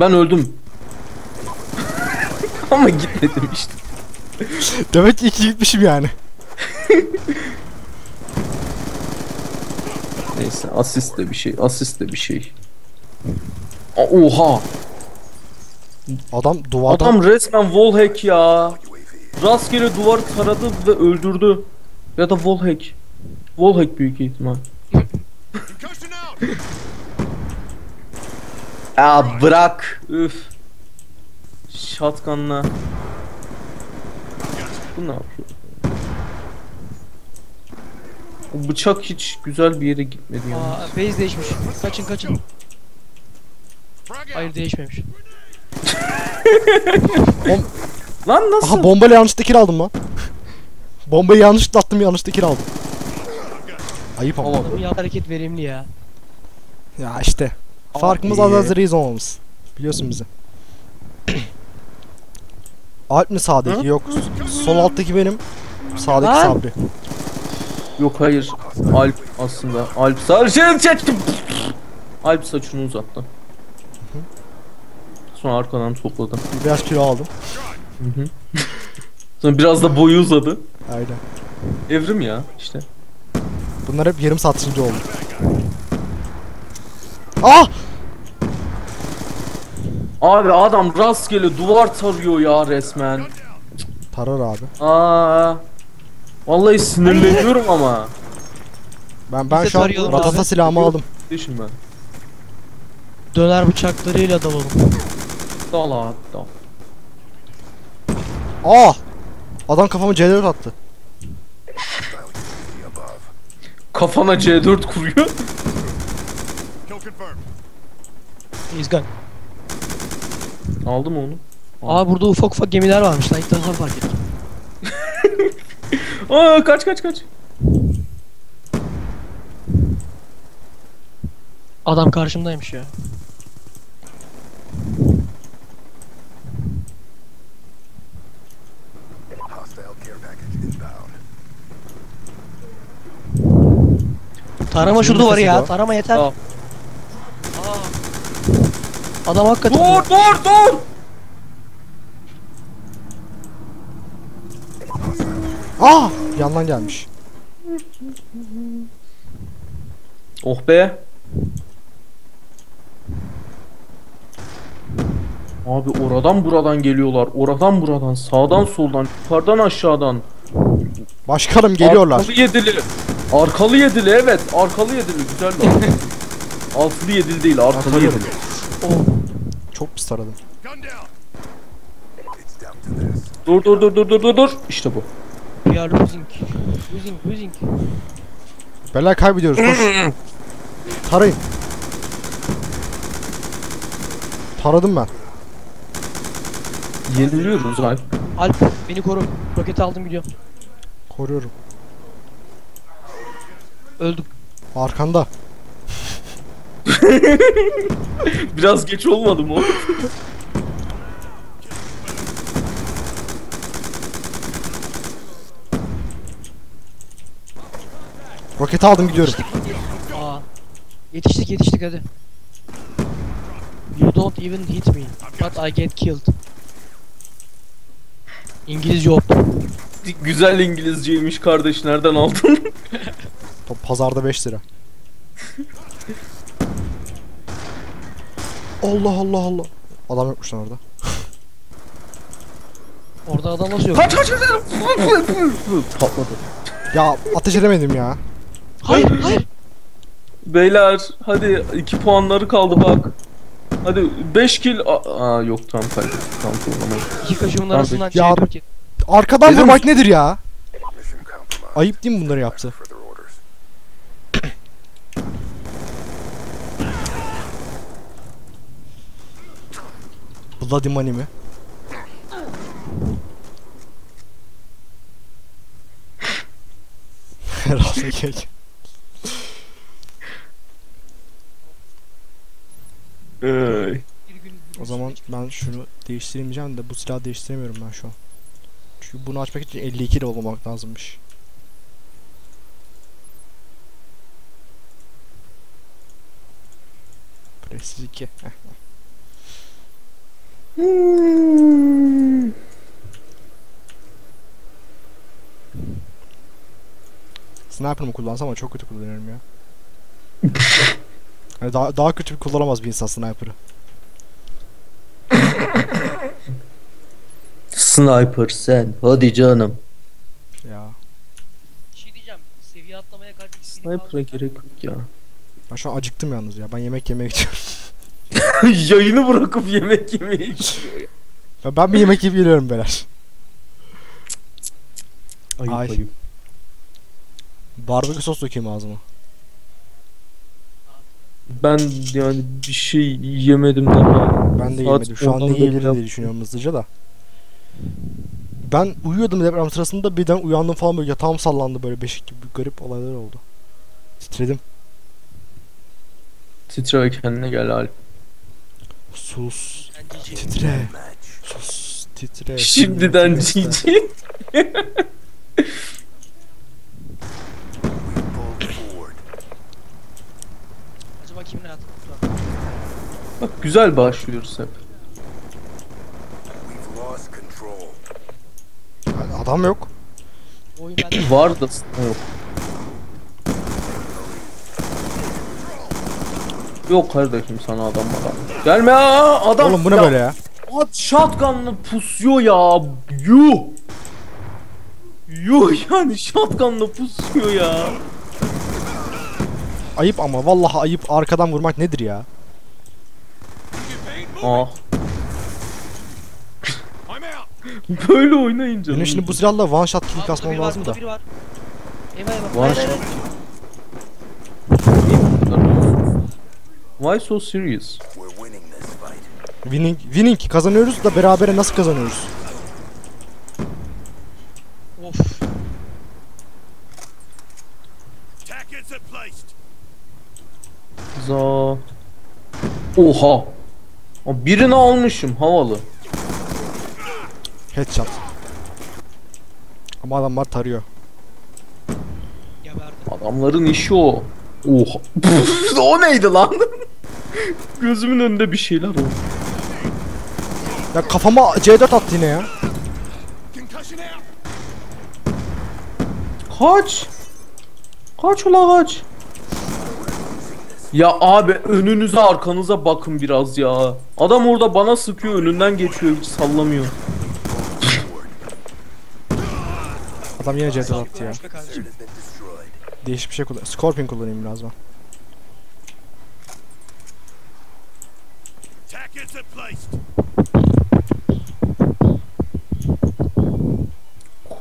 Ben öldüm. Ama gitmedim işte. Demek ki iki gitmişim yani. Neyse asist de bir şey, asist de bir şey. Aa, oha. Adam duvardan... Adam resmen wallhack ya. Rastgele duvar taradı ve öldürdü. Ya da wallhack. Wallhack büyük ihtimal. Ya bırak. Üf. Shotgun'la. Bu ne yapıyor? O bıçak hiç güzel bir yere gitmedi yani. Aa, phase değişmiş. Kaçın kaçın. Hayır değişmemiş. Lan nasıl? Aha bombayla yanlışlıkla kill aldım lan. Bombayı yanlışlıkla attım, yanlışlıkla kill aldım. Ayıp ama. Adamın ya hareket verimli ya. Ya işte. Farkımız az reason'ımız. Biliyorsun bizi. Alp mi sağdaki? Yok. Sol alttaki benim. Sağdaki ha? Sabri. Yok hayır. Alp aslında. Alp saçını çektim. Alp saçını uzattı. Hı -hı. Sonra arkadan topladım. Biraz kilo aldım. Hı -hı. Sonra biraz da boyu uzadı. Aynen. Evrim ya işte. Bunlar hep yarım satışıncı oldu. Ah! Abi adam rastgele duvar tarıyor ya resmen. Tarar abi. Aa. Vallahi sinirleniyorum ama. Ben ben şu an ratata silahımı aldım. Düşün ben. Döner bıçaklarıyla dalalım. Dal abi dal. Ah! Adam kafama C dört attı. Kafana C dört kuruyor. AgunZagun. Aldım onu. Aa burada ufak ufak gemiler varmış. Lan ilk defa fark ettim. Aa kaç kaç kaç. Adam karşımdaymış ya. Tarama şu duvarı ya. Tarama yeter. Aa. Adam hakikaten... Dur dur dur! Aaa! Yandan gelmiş. Oh be! Abi oradan buradan geliyorlar. Oradan buradan, sağdan soldan, yukarıdan aşağıdan. Başkanım geliyorlar. Arkalı yedili. Arkalı yedili evet. Arkalı yedili. Güzel lan. Altlı yedili değil, arkalı, arkalı yedili. Oh. Çok pis aradım. Dur dur dur dur dur dur dur. İşte bu. We are losing. Losing, losing. Bela kaybediyoruz. Koş. Tarayın. Taradım ben. Yeniliyoruz Alp. Alp beni koru. Roketi aldım gidiyorum. Koruyorum. Öldüm. Arkanda. Biraz geç olmadı mı? Roketi aldım gidiyorum. Aa. Yetiştik yetiştik hadi. You don't even hit me, but I get killed. İngilizce hop. Güzel İngilizceymiş kardeş, nereden aldın? Pazarda beş lira. Allah Allah Allah. Adam yokmuş lan orada. Orada adam nasıl yok? Kaç kaç kaç. Patladı. Ya ateş edemedim ya. Hayır hayır. Beyler hadi iki puanları kaldı bak. Hadi beş kill. Aa yok tam tam tam tamam. İki kaşımın arasından çıkıyor. Arkadan vurmak nedir ya? Ayıp değil mi bunları yaptı? Bloody money mi? Herhalde geç. O zaman ben şunu değiştiremeyeceğim de bu silahı değiştiremiyorum ben şu an. Çünkü bunu açmak için elli iki lira olmak lazımmış. Presiz iki. Hmm. Sniper mı kullansam ama çok kötü kullanıyorum ya. Yani daha, daha kötü bir kullanamaz bir insan sniper'ı. Sniper sen hadi canım. Ya. Bir şey diyeceğim, seviye atlamaya kaç sniper'a gerek yok ya. Ben şu an acıktım yalnız ya. Ben yemek yemeye gidiyorum. Yayını bırakıp yemek yemeye gidiyor ya. Ben bir yemek yiyip geliyorum beyler. Ayıp Ay. ayıp. Barbekü sos dökeyim ağzıma. Ben yani bir şey yemedim daha. Ben de yemedim. Şu an ne yiyebilirim diye düşünüyorum hızlıca da. Ben uyuyordum deprem sırasında birden uyandım falan, böyle yatağım sallandı böyle beşik gibi garip olaylar oldu. Titredim. Titre ve kendine gel Alp. Sus. Titre. Sus. Titre. Şimdiden cici. Acaba kimin hayatı kurtardı? Bak güzel başlıyoruz hep. Adam yok. Var da yok. Yok kardeşim sana adam adam. Gelme ya adam. Oğlum bu ne böyle ya? At shotgun'la pusuyor ya. Yuh. Yuh yani shotgun'la pusuyor ya. Ayıp ama vallahi ayıp, arkadan vurmak nedir ya? Ah. Böyle oynayınca. Yani şimdi bu silahla one shot kill kasmam lazım da. One shot. Why so serious? Winning, winning kazanıyoruz da berabere nasıl kazanıyoruz? Of. Za. Oha. Birini almışım havalı. Headshot. Ama adamlar tarıyor. Geberdim. Adamların işi o. Oha. O neydi lan? Gözümün önünde bir şeyler oldu. Ya kafama C dört attı yine ya. Kaç. Kaç ula kaç. Ya abi önünüze arkanıza bakın biraz ya. Adam orada bana sıkıyor, önünden geçiyor, hiç sallamıyor. Adam yine ceza attı ya. Değişik bir şey kullan. Scorpion kullanayım biraz ben.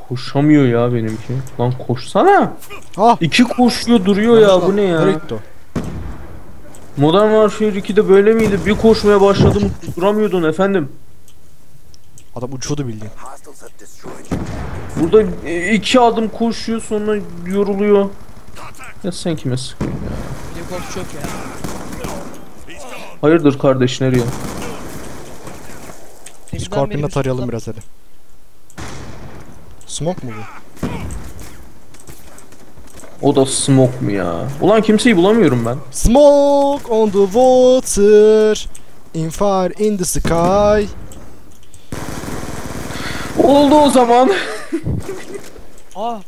Koşamıyor ya benimki. Lan koşsana. Ah. İki koşuyor duruyor ya, ya. Bu ne ya? Direkto. Modern Warfare iki'de böyle miydi? Bir koşmaya başladım duramıyordun efendim. Adam uçuyordu bildiğin. Burada iki adım koşuyor sonra yoruluyor. Ya sen kime sıkıyorsun ya? Bir koş çok ya. Hayırdır kardeş nereye? Scorpion'la tarayalım biraz hadi. Smoke mu bu? O da smoke mu ya? Ulan kimseyi bulamıyorum ben. Smoke on the water, in fire in the sky. Oldu o zaman. Ah.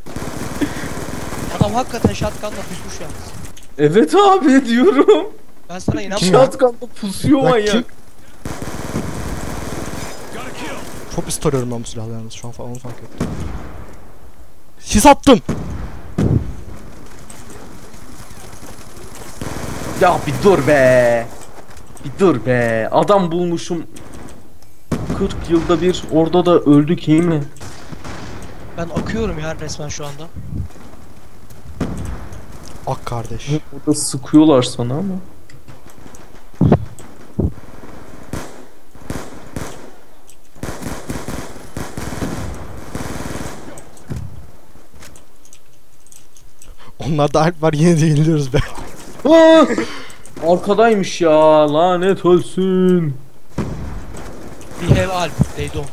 Adam hakikaten shotgun'la pusmuş yalnız. Evet abi diyorum. Ben sana inanmıyorum. Shotgun'la pusuyor manyak. Çok pis tarıyorum ben bu silahla yalnız şu an falan, onu fark ettim. Sis attım. Ya bir dur be. Bir dur be. Adam bulmuşum. kırk yılda bir orada da öldük iyi mi? Ben akıyorum ya resmen şu anda. Ak kardeş. Burada sıkıyorlar sana ama. Onlarda alp var yine de yeniliyoruz be. Arkadaymış ya, lanet olsun. We have alp, they don't.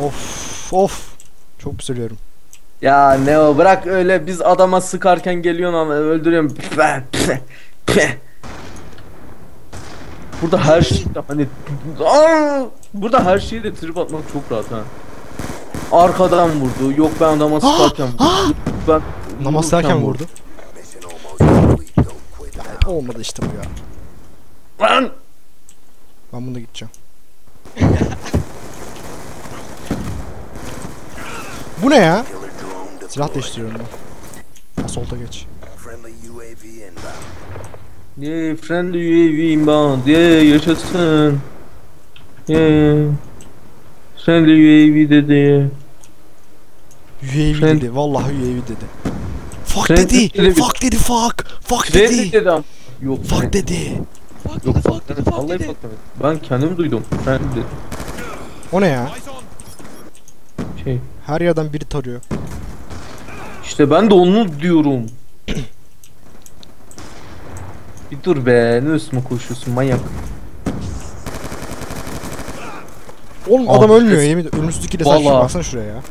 Of of. Çok söylüyorum. Ya ne o, bırak öyle, biz adama sıkarken geliyorsun ama öldürüyorum. Burada her şey hani burada her şeyi de trip atmak çok rahat ha. Arkadan vurdu, yok ben adama sıkarken vurdu. Ben adama sıkarken vurdu. Olmadı işte bu ya. Lan! Ben bunda gideceğim. Bu ne ya? Silah değiştiriyorum ben. Solda geç. Yee, friendly U A V inbound. Yee, yaşasın. Yee. Friendly U A V dedi. U A V Friend dedi, vallahi U A V dedi. Fuck dedi. Dedi, fuck dedi, fuck. Fuck dedi. Dedi Yok, fuck dedi. Fuck Yok, fuck dedi, fuck dedi. Fuck dedi. Ben kendim duydum. Friendly dedi. O ne ya? Şey. Her yerden biri tarıyor. İşte ben de onu diyorum. Bir dur be, ne üstüme koşuyorsun manyak. Oğlum adam Abi, ölmüyor yemin ederim. Ölümsüzlük ile sen baksana şuraya ya.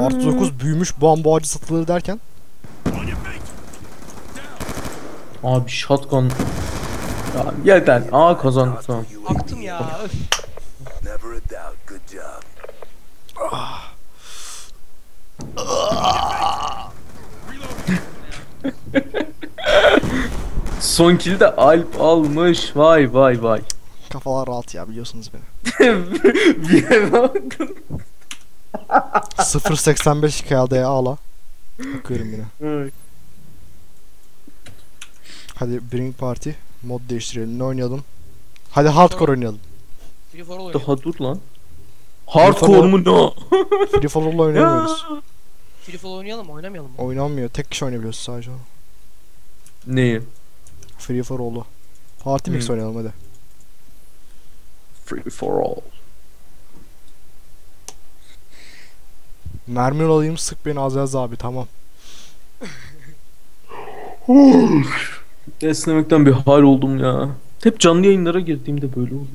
Artı dokuz büyümüş bambacı satılır derken. Abi shotgun. Ya yeter. Aa kazandım tamam. Aktım ya. Son kill de alp almış. Vay vay vay. Kafalar rahat ya, biliyorsunuz beni. Bir yere bakın. sıfır seksen beş K D'ye ağla. Bakıyorum yine. Evet. Hadi bring party. Mod değiştirelim, ne oynayalım? Hadi hardcore oynayalım. Free for all oynayalım. Daha dur lan. Hardcore mu no? Free for all oynayamıyoruz. Free for all oynayalım mı, oynamayalım mı? Oynanmıyor, tek kişi oynayabiliyoruz sadece. Neyi? Free for all'u. Party mix hmm. oynayalım hadi. Free for all. Mermi alayım, sık beni Azelza abi, tamam. Esnemekten bir hal oldum ya. Hep canlı yayınlara girdiğimde böyle oldu.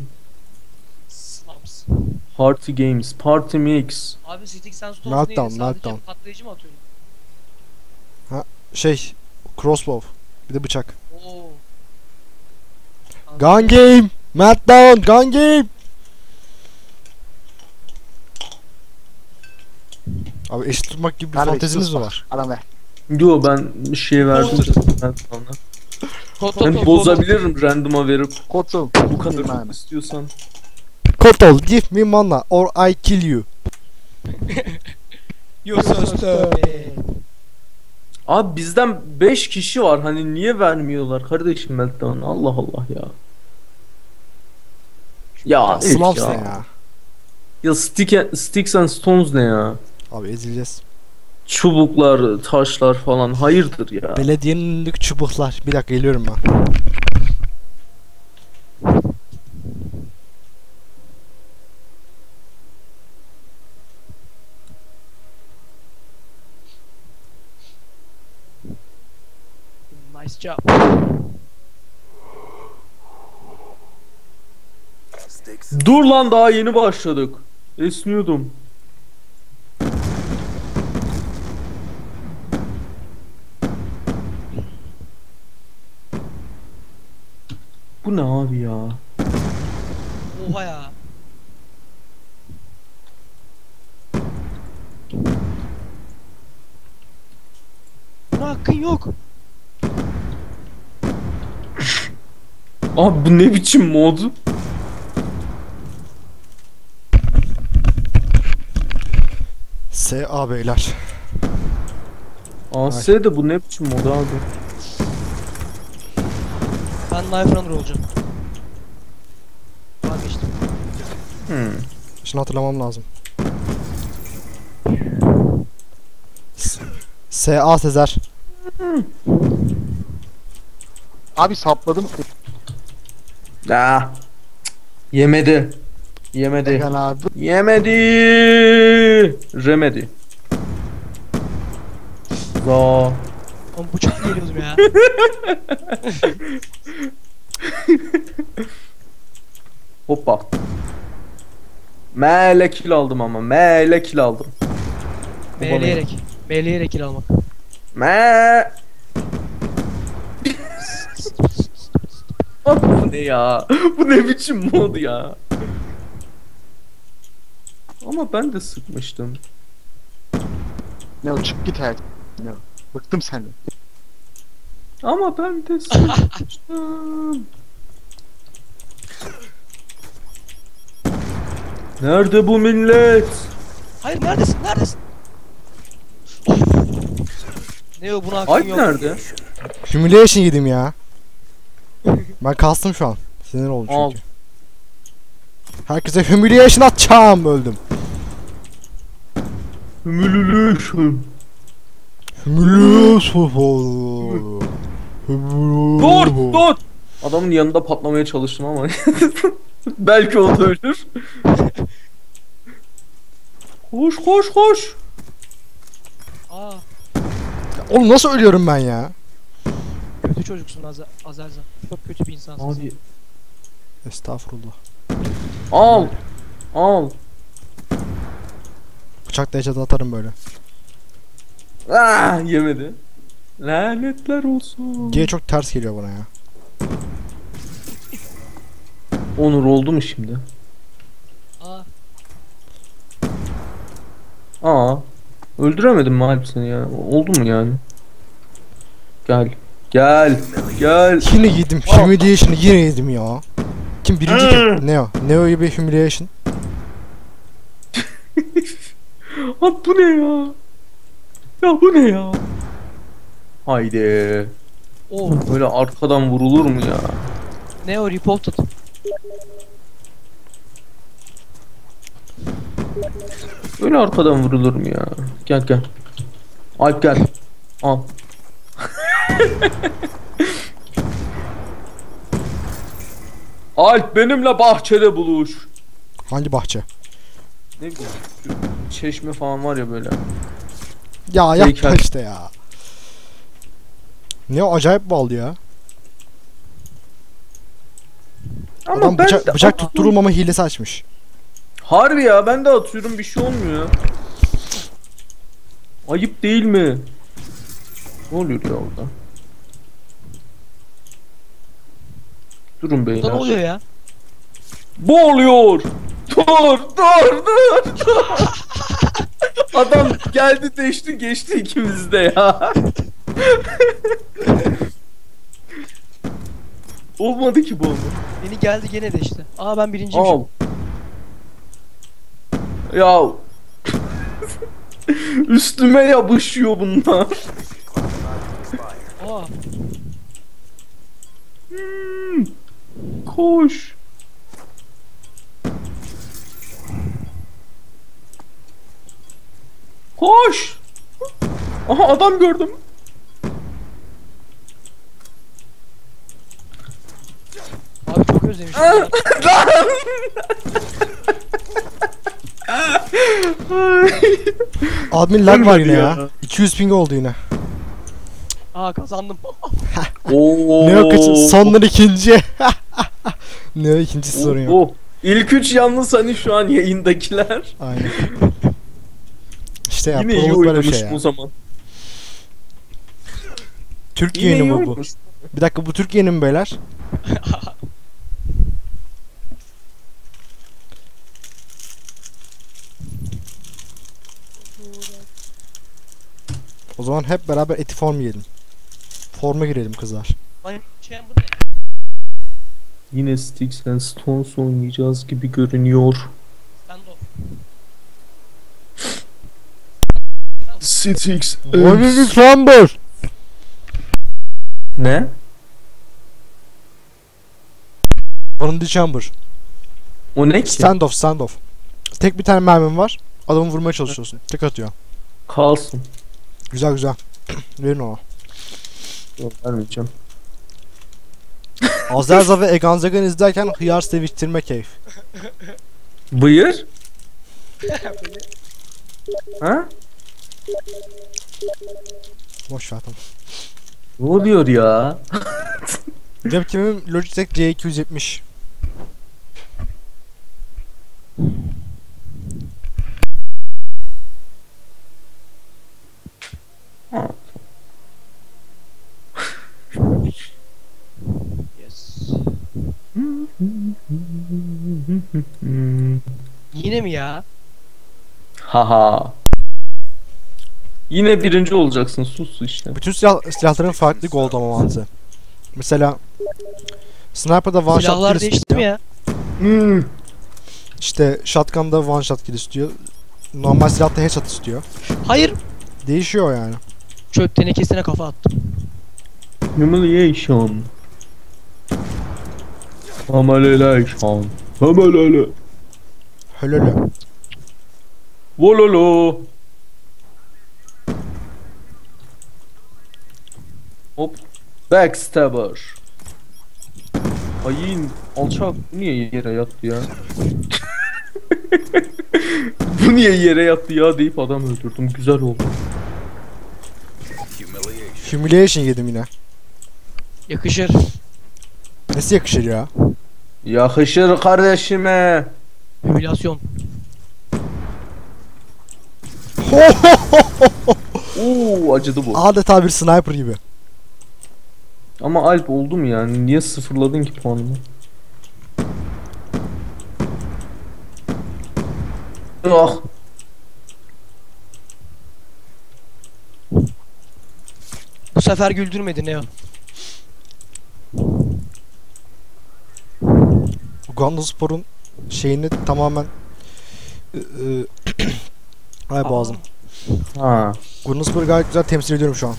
Slaps. Party Games, Party Mix. Abi Stick Sense Tops neydi? Down, sadece patlayıcı mı atıyorsun? Ha, şey, crossbow. Bir de bıçak. Oo. Gun Game, Meltdown, Gun Game. Abi eşit tutmak gibi bir fanteziniz mi var? Adam ver. Yo ben şey verdim. Ben sana. Koto, ben koto, bozabilirim koto. Random'a verip. Koto, bu kadar istiyorsan. Koto, give me mana or I kill you. You so stupid. Abi bizden beş kişi var, hani niye vermiyorlar kardeşim Meltdown'u? Allah Allah ya. Ya Slaps ya. ne ya? Ya stick and, Sticks and Stones ne ya? Abi ezileceğiz. Çubuklar, taşlar falan hayırdır ya. Belediyenin lük çubuklar. Bir dakika geliyorum ben. Nice job. Dur lan, daha yeni başladık. Esniyordum. Bu ne abi ya? Oha ya. Buna hakkın yok. Abi bu ne biçim mod? S A beyler. A S de bu ne biçim mod abi? Ben life runner olacağım. Vazgeçtim. Hmm. Şimdi hatırlamam lazım. S A Sezer. Abi sapladım. Aa, yemedi. Yemedi. Abi. Yemedi. Remedi. Zaa. Oğlum bu çok geliyordum ya. Hoppa. Meyle kill aldım ama. Meyle kill aldım. Meyleyerek. Meyleyerek kill almak. Meee. Bu ne ya? Bu ne biçim mod ya? Ama ben de sıkmıştım. Ne o, çık git hayatım. Ne o? Bıktım senden. Ama ben de sıkmıştım. Nerede bu millet? Hayır, neredesin? Neredesin? Ne o, buna hakkın yok. Ay nerede? Humiliation yedim ya. Ben kastım şu an. Sinir oldum çünkü. Al. Herkese humiliation atacağım, öldüm. Humiliation. Humiliation. Dur dur. Adamın yanında patlamaya çalıştım ama belki o da ölür. Koş koş koş. Aa. Oğlum nasıl ölüyorum ben ya? Kötü çocuksun Azelza. Çok kötü bir insansın. Abi. Estağfurullah. Al. Al. Bıçakla eşat atarım böyle. Aa, yemedi. Lanetler olsun. G çok ters geliyor bana ya. Onur oldu mu şimdi? Aa. Aa. Öldüremedim mi halb seni ya? Oldu mu yani? Gel. Gel, gel. Yine yedim, humiliation'ı yine yedim ya. Kim birinci kim? Neo. Neo gibi humiliation. Abi bu ne ya? Ya bu ne ya? Haydi. Oh. Böyle arkadan vurulur mu ya? Neo reported. Böyle arkadan vurulur mu ya? Gel gel. Alp gel. Al. Alp benimle bahçede buluş. Hangi bahçe? Ne bileyim, çeşme falan var ya böyle. Ya yapma işte ya. Ne o, acayip bal ya. Ama adam bıçak, de... bıçak tutturulmama hilesi açmış. Harbi ya, ben de atıyorum, bir şey olmuyor. Ayıp değil mi? Ne oluyor ya orada? Durun beyler. Ne oluyor ya? Bu oluyor. Dur, dur, dur, dur. Adam geldi, değişti, geçti ikimizde ya. Olmadı ki bu. Oldu. Beni geldi gene değişti. Aa ben birinciyim. Al. Ya. Üstüme yapışıyor bunlar. Oha. Hmm, koş. Koş. Aha, adam gördüm. Abi çok özlemişim. Lan. Admin lag var yine ya. iki yüz ping oldu yine. Aa, kazandım. Ne okuyorsun? Sonlar ikinci. Ne ikincisi sorun yok. Oh. İlk üç yalnız hani şu an yayındakiler. Aynen. İşte ya, yine iyi oynamış şey bu ya. Zaman. Türk yine yayını mı bu? Bir dakika, bu Türk yayını mı beyler? O zaman hep beraber eti form yiyelim. Forma girelim kızlar. Yine Sticks and Stones oynayacağız gibi görünüyor. Sticks and Stones. Ne? Onun the chamber. O ne ki? Stand off, stand off. Tek bir tane mermim var. Adamı vurmaya çalışıyorsun. Tek atıyor. Kalsın. Güzel güzel. Verin ona. Yok, vermeyeceğim. Azelza ve agunZagun izlerken hıyar seviştirme keyif. Buyur. Ha? Boş ver, tamam. Ne oluyor ya? Webcam'im Logitech C iki yüz yetmiş. Yes. Yine mi ya? Haha. Yine birinci olacaksın, sus işte. Bütün silah, silahların farklı gold ama mantığı. Mesela sniper'da one silahlar shot kill istiyor. Ya. Hmm. İşte shotgun'da one shot kill istiyor. Normal silahta headshot istiyor. Hayır. Değişiyor yani. Çöp tenekesine kafa attım. Humiliation. Humiliation. Humiliation. Helele. Vololo. Hop. Backstabber. Hain. Alçak. Niye yere yattı ya? Bu niye yere yattı ya deyip adam öldürdüm. Güzel oldu. Humiliation yedim yine. Yakışır. Nasıl yakışır ya? Yakışır kardeşime. Humiliasyon. Oo, acıdı bu. Adeta bir sniper gibi. Ama Alp oldu mu yani? Niye sıfırladın ki puanını? Oh. Bu sefer güldürmedi ne ya? Uganda Spor'un şeyini tamamen ıı, ıı, ay boğazım. Ha. Uganda Spor'u gayet güzel temsil ediyorum şu an.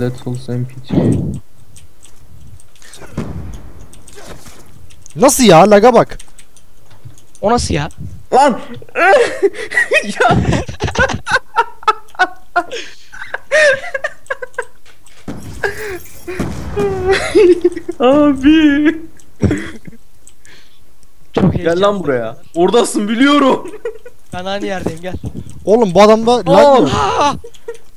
Let's M P T. Nasıl ya? Lag'a bak. O nasıl ya? Lan! Ya! Abi! Çok gel lan buraya. Oradasın biliyorum. Ben aynı yerdeyim, gel. Oğlum bu adamda lag yok.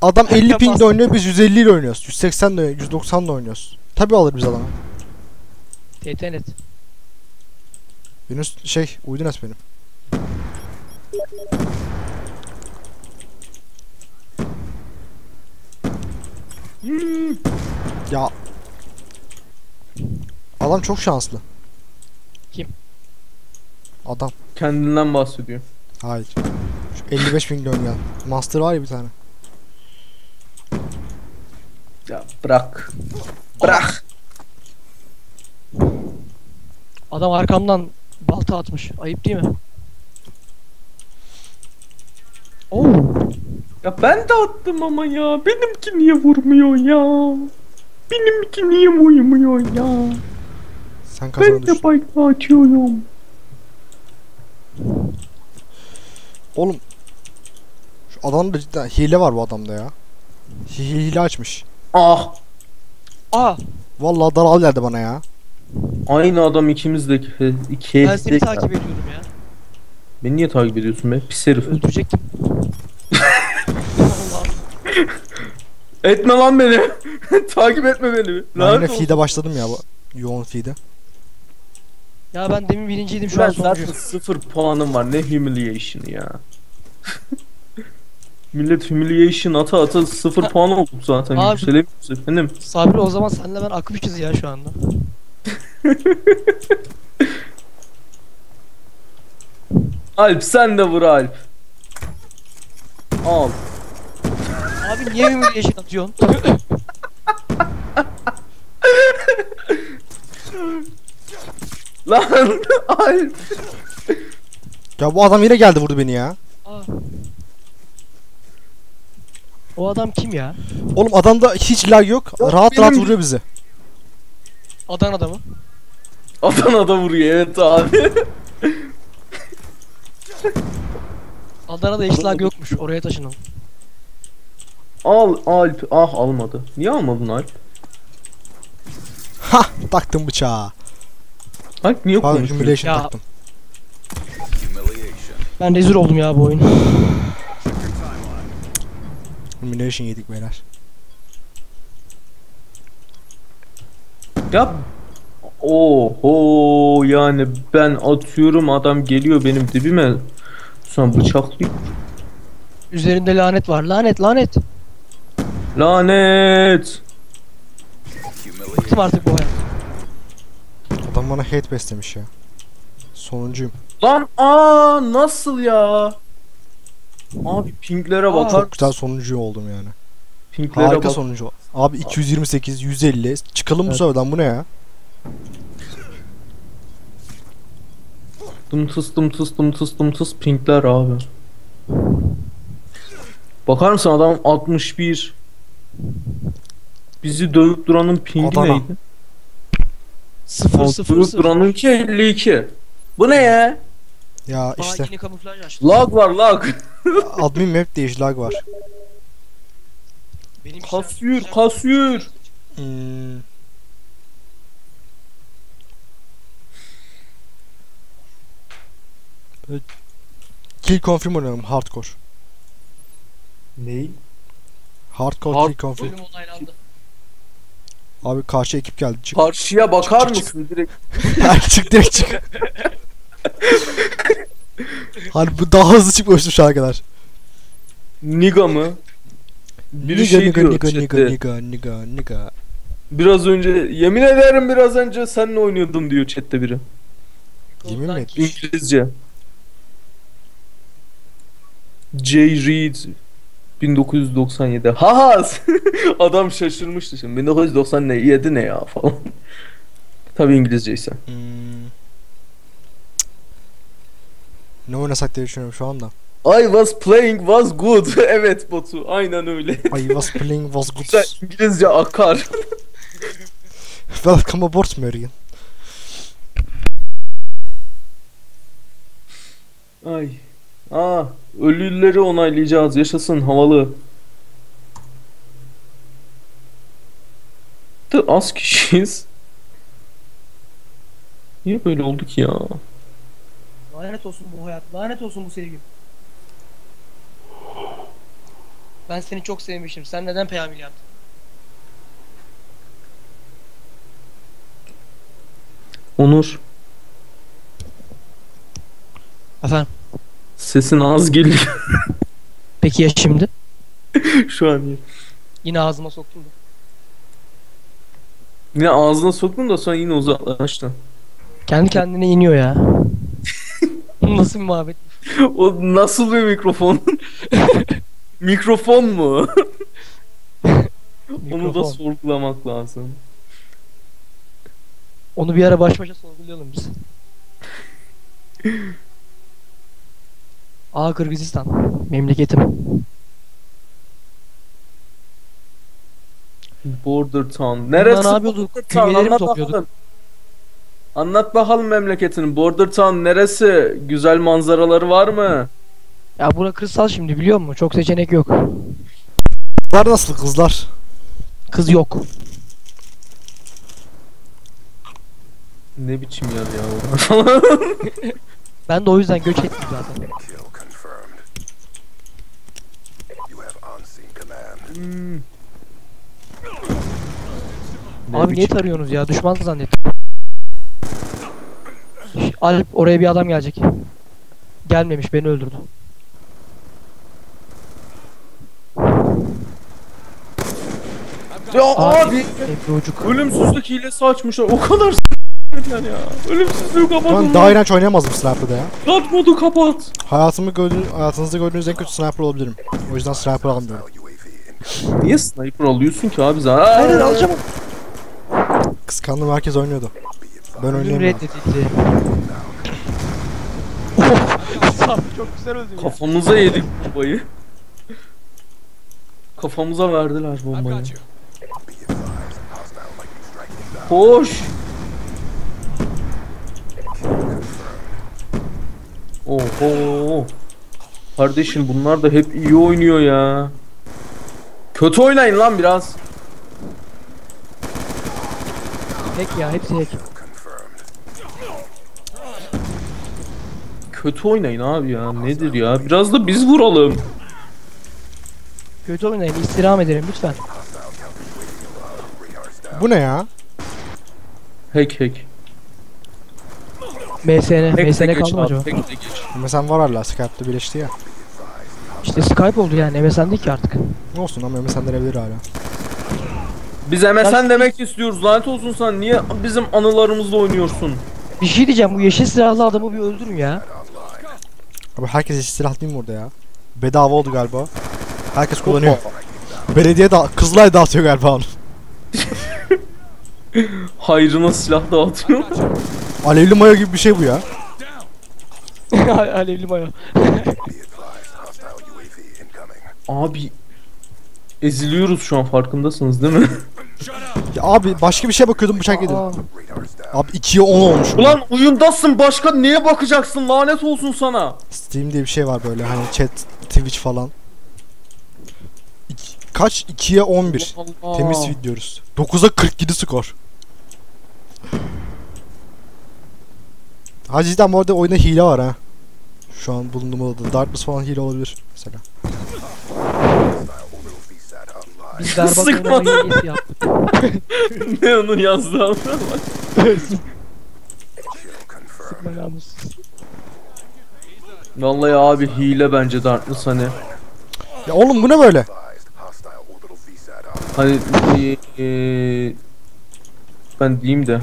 Adam elli ping'de oynuyor, biz yüz elli ile oynuyoruz. yüz seksen ile oynuyoruz, yüz doksan ile oynuyoruz. Tabii alır biz adamı. T T N et. Yunus şey, uydunas benim. Hmm. Ya. Adam çok şanslı. Kim? Adam. Kendinden bahsediyor. Hayır. Şu elli beş bin dön ya. Master var ya bir tane. Ya bırak. Bırak. Adam arkamdan balta atmış. Ayıp değil mi? Oo. Ya ben de attım ama ya. Benimki niye vurmuyor ya? Benim için niye uyumuyor ya? Sen ben de bayka atıyorum. Oğlum şu adamda cidden hile var bu adamda ya. Hile açmış. Ah. Ah. Vallahi daral geldi bana ya. Aynı adam ikimiz de iki. Ben seni takip ediyordum ya. Beni niye takip ediyorsun be? Pis herif. Öldürecektim. Etme lan beni. Takip etme beni. Ben yine feed'e başladım ya. Yoğun feed'e. Ya ben demin birinciydim, şu ben an sonuncuyum. Zaten sıfır puanım var. Ne humiliation ya. Millet humiliation ata ata sıfır ha, puan olduk zaten. Abi, efendim. Sabri o zaman senle ben akmışız ya şu anda. Alp sen de vur Alp. Al. Abi niye humiliation atıyorsun? Lan Alp. Ya bu adam yine geldi vurdu beni ya. Aa. O adam kim ya? Oğlum adamda hiç lag yok. Yok rahat benim... rahat vuruyor bizi. Adana'da mı? Adana'da vuruyor evet abi. Adana'da hiç lag yokmuş. Oraya taşınalım. Al Alp. Ah almadı. Niye almadın Alp? Hah taktım bıçağı. Alp niye konuşuyorsun? Taktım. Ben rezil oldum ya bu oyun. Humiliation yedik beyler. Ya oho yani ben atıyorum adam geliyor benim dibime sonra bıçaklıyor. Üzerinde lanet var, lanet lanet. Lanet. Bıktım artık bu hayat. Adam bana hate beslemiş ya. Sonuncuyum. Lan aa nasıl ya? Abi pinglere bak. Çok güzel sonuncu oldum yani. Pinglere harika bak. Sonuncu. Abi iki yüz yirmi sekiz, yüz elli. Çıkalım evet. Bu seferden bu ne ya? Dım tıs dım tıs dım tıs dım tıs pingler abi. Bakar mısın adam altmış bir. Bizi dövüp duranın pingi Adana. Neydi? sıfır sıfır sıfır. Dövüp duranın ki elli iki. Bu ne ya? Ya işte. Lag var lag. Admin map değiş lag var. Benim kasıyor kasıyor. Hmm. Kill confirm oynuyorum hardcore. Ney? Hardcore Hard kill confirm. Abi karşı ekip geldi çık. Karşıya bakar çık, çık, mısın direkt? Çık direkt çık. Harbi daha hızlı çıkmıştım şu an kadar. Niga mı? Biri niga, şey niga, diyor niga, niga, niga, niga, niga. Biraz önce, yemin ederim biraz önce seninle oynuyordum diyor chatte biri. Yemin mi etmiş? İngilizce. J. Reed bin dokuz yüz doksan yedi. Haha! Adam şaşırmıştı şimdi. bin dokuz yüz doksan yedi ne ya falan. Tabii İngilizceyse. Hmm. Ne oynasak diye düşünüyorum şu anda. I was playing was good. Evet Batu aynen öyle. I was playing was good. Güzel İngilizce akar. Welcome aboard Marian. Ay. Aa ölüleri onaylayacağız. Yaşasın havalı. De az kişiyiz. Niye böyle oldu ki ya? Lanet olsun bu hayat, lanet olsun bu sevgi. Ben seni çok sevmişim, sen neden peyamil yaptın? Onur. Efendim? Sesin az geliyor. Peki ya şimdi? Şu an iyi. Yine ağzıma soktun da. Yine ağzına soktun da sonra yine uzaklaştın. Kendi kendine iniyor ya. Nasıl bir muhabbet? O nasıl bir mikrofon? Mikrofon mu? Onu da sorgulamak lazım. Onu bir ara baş başa sorgulayalım biz. Aa Kırgızistan, memleketim. Border Town. Neresi bunlar abi, Border Town? Anlat topluyorduk. Bakalım. Anlat bakalım memleketinin. Border Town neresi? Güzel manzaraları var mı? Ya bura kırsal şimdi, biliyor musun? Çok seçenek yok. Kızlar nasıl kızlar? Kız yok. Ne biçim yer ya? Ben de o yüzden göç ettim zaten. Hmm. Abi niye tarıyorsunuz ya? Düşman zannettim. Alp, oraya bir adam gelecek. Gelmemiş, beni öldürdü. Ya abi, abi ölümsüzlük hilesi açmışlar. O kadar s*****ler ya. Ölümsüzlüğü kapatın. Daha inanç oynayamazdım sniper'da ya. Kapat modu, kapat. Hayatımı gördüğünüz, hayatınızda gördüğünüz en kötü sniper olabilirim. O yüzden sniper almıyorum. Niye sniper alıyorsun ki abi zaten? Hayır, alacağım. Kıskandım, herkes oynuyordu. Ben oynayamıyorum. Çok güzel öldün ya. Kafamıza yedik bombayı. Kafamıza verdiler bombayı. Koş. Oho. Kardeşim bunlar da hep iyi oynuyor ya. Kötü oynayın lan biraz. Hack ya, hepsi hack. Kötü oynayın abi ya, nedir ya? Biraz da biz vuralım. Kötü oynayın, istirham ederim lütfen. Bu ne ya? Hack hack. M S N, M S N kaldı mı acaba? M S N var hala, Skype'da birleşti ya. İşte Skype oldu yani, M S N değil ki artık. Ne olsun ama M S N'den evlidir hala. Biz M S N demek istiyoruz, lanet olsun sen, niye bizim anılarımızla oynuyorsun? Bir şey diyeceğim, bu yeşil silahlı adamı bir öldürün ya. Abi herkes yeşil silah değil mi burada ya? Bedava oldu galiba. Herkes kullanıyor. Belediye da Kızılay dağıtıyor galiba onu. Hayrına silah dağıtıyor. Alevli mayo gibi bir şey bu ya. Alevli mayo. Abi eziliyoruz şu an, farkındasınız değil mi? Ya abi başka bir şey bakıyordum, bıçak yedim. Abi ikiye on olmuş. Ulan oyundasın, başka neye bakacaksın, lanet olsun sana. Steam diye bir şey var böyle hani, chat, Twitch falan. İki, kaç? ikiye on bir. Allah. Temiz video diyoruz. dokuza kırk yedi skor. Hacizden bu arada oyunda hile var ha. Şu an bulunduğum odada Darkness falan hile olabilir mesela. Biz Darbakan'ın hilesi yaptık. Ne onun yazdığı anlamda bak. Sıkma namus. Vallahi abi hile bence Darkness hani. Ya oğlum bu ne böyle? Hani e, e, ben diyeyim de.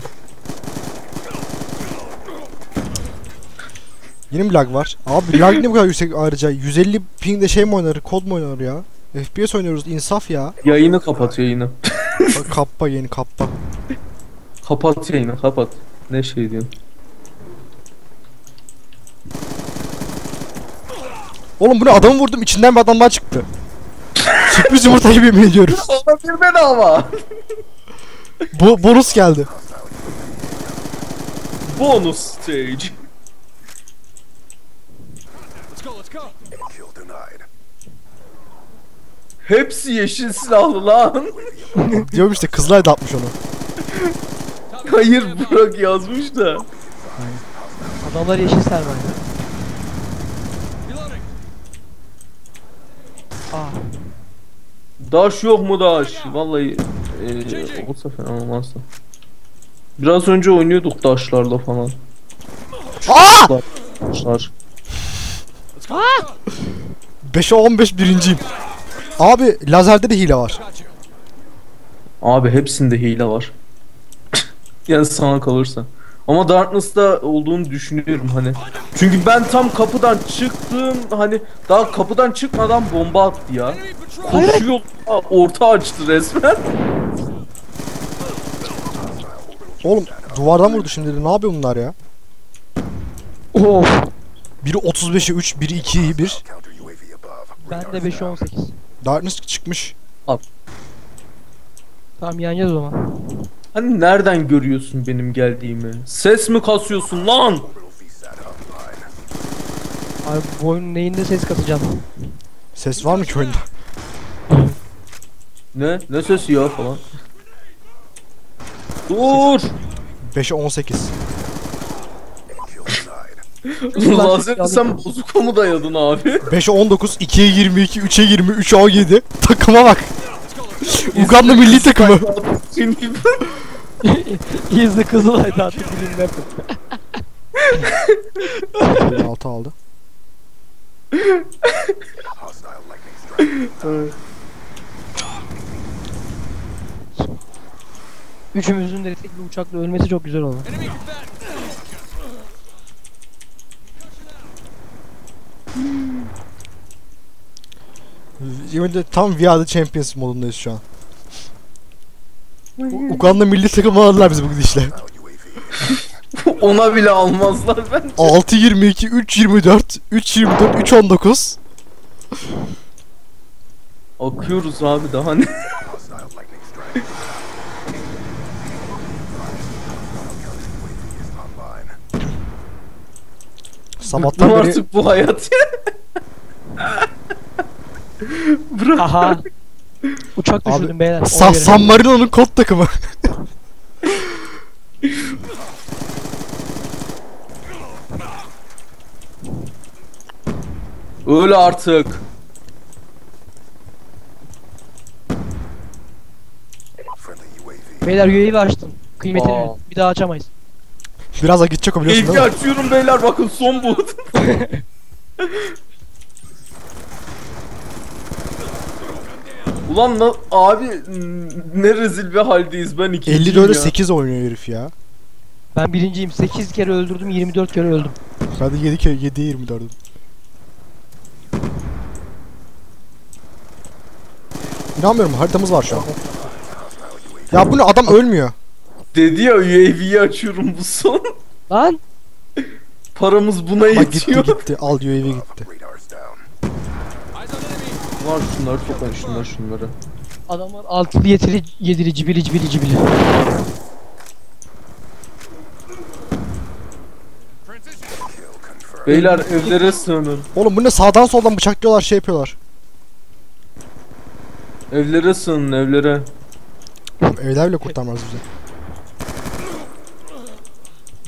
Yine mi lag var? Abi lag ne bu kadar yüksek ayrıca? yüz elli pingde şey mi oynar, kod mu oynar ya? F P S oynuyoruz, insaf ya. Yayını kapat, yayını. Kappa yayını, kappa. Kapat yayını, kapat. Ne şey diyorsun? Oğlum bunu adamı vurdum, içinden bir adam daha çıktı. Sürpriz yumurta gibi mi ediyoruz? Bir bedava. Bu bonus geldi. Bonus stage. Hepsi yeşil silahlı lan. Diyorum işte, Kızılay dağıtmış onu. Hayır, Burak yazmış da. Adamlar yeşil sermaye. Daş yok mu daş? Vallahi eee o sefer olmazsa. Biraz önce oynuyorduk daşlarla falan. Aa! Daşlar. Aa! beşe on beş birinciyim. Abi lazerde de hile var. Abi hepsinde hile var. Yani sana kalırsa. Ama Darkness'da olduğunu düşünüyorum hani. Çünkü ben tam kapıdan çıktım, hani daha kapıdan çıkmadan bomba attı ya. Koşuyor, orta açtı resmen. Oğlum duvardan vurdu şimdi, ne yapıyor bunlar ya? Oh. Biri otuz beşe üç, biri ikiye bir. Ben de beşe on sekiz. Darkness çıkmış. Al. Tamam yanacağız o zaman. Hani nereden görüyorsun benim geldiğimi? Ses mi kasıyorsun lan? Abi bu oyunun neyinde ses kasacağım? Ses var mı ki oyunda? Ne? Ne sesi ya falan? Dur! beşe on sekiz. Lazer'de sen bozuka mı dayadın abi? beşe on dokuz, ikiye yirmi iki, üçe yirmi, üçe on yedi. Takıma bak! Uganda milli takımı! İyiz de Kızılay'da artık bilimler. altı aldı. Üçümüzün de tek bir uçakla ölmesi çok güzel oldu. Yemin de tam We Are The Champions modundayız şu an. Uganda milli takımı aldılar bizi bu gidişle. Ona bile almazlar bence. altı yirmi iki, üç yirmi dört, üç yirmi dört, üç on dokuz. Akıyoruz abi daha ne? Sabahtan beri... artık bu hayat. Bırak. Aha. Uçak düşürdüm beyler. Sa San Marino'nun kod takımı. Öl artık. Beyler U A'yı açtım. Kıymetini bir daha açamayız. Biraz da gidecek o biliyorsun değil mi? İlk açıyorum beyler bakın son bu. Ulan na, abi ne rezil bir haldeyiz ben ikinciyim ya. elli dörde sekiz oynuyor herif ya. Ben birinciyim, sekiz kere öldürdüm, yirmi dört kere öldüm. Ben de yedi kere yediye yirmi dördüm. İnanmıyorum haritamız var şu an. Ya bu ne adam ölmüyor. Dedi ya U A V'yi açıyorum bu son. Lan. Paramız buna yetiyor. Bak gitti gitti al U A V gitti. Var şunları toplayın şunları şunları. Adamlar altılı yetili yedili cibili cibili cibili. Beyler evlere sığının. Oğlum bu ne sağdan soldan bıçaklıyorlar şey yapıyorlar. Evlere sığının evlere. Evler bile kurtarmaz bizi.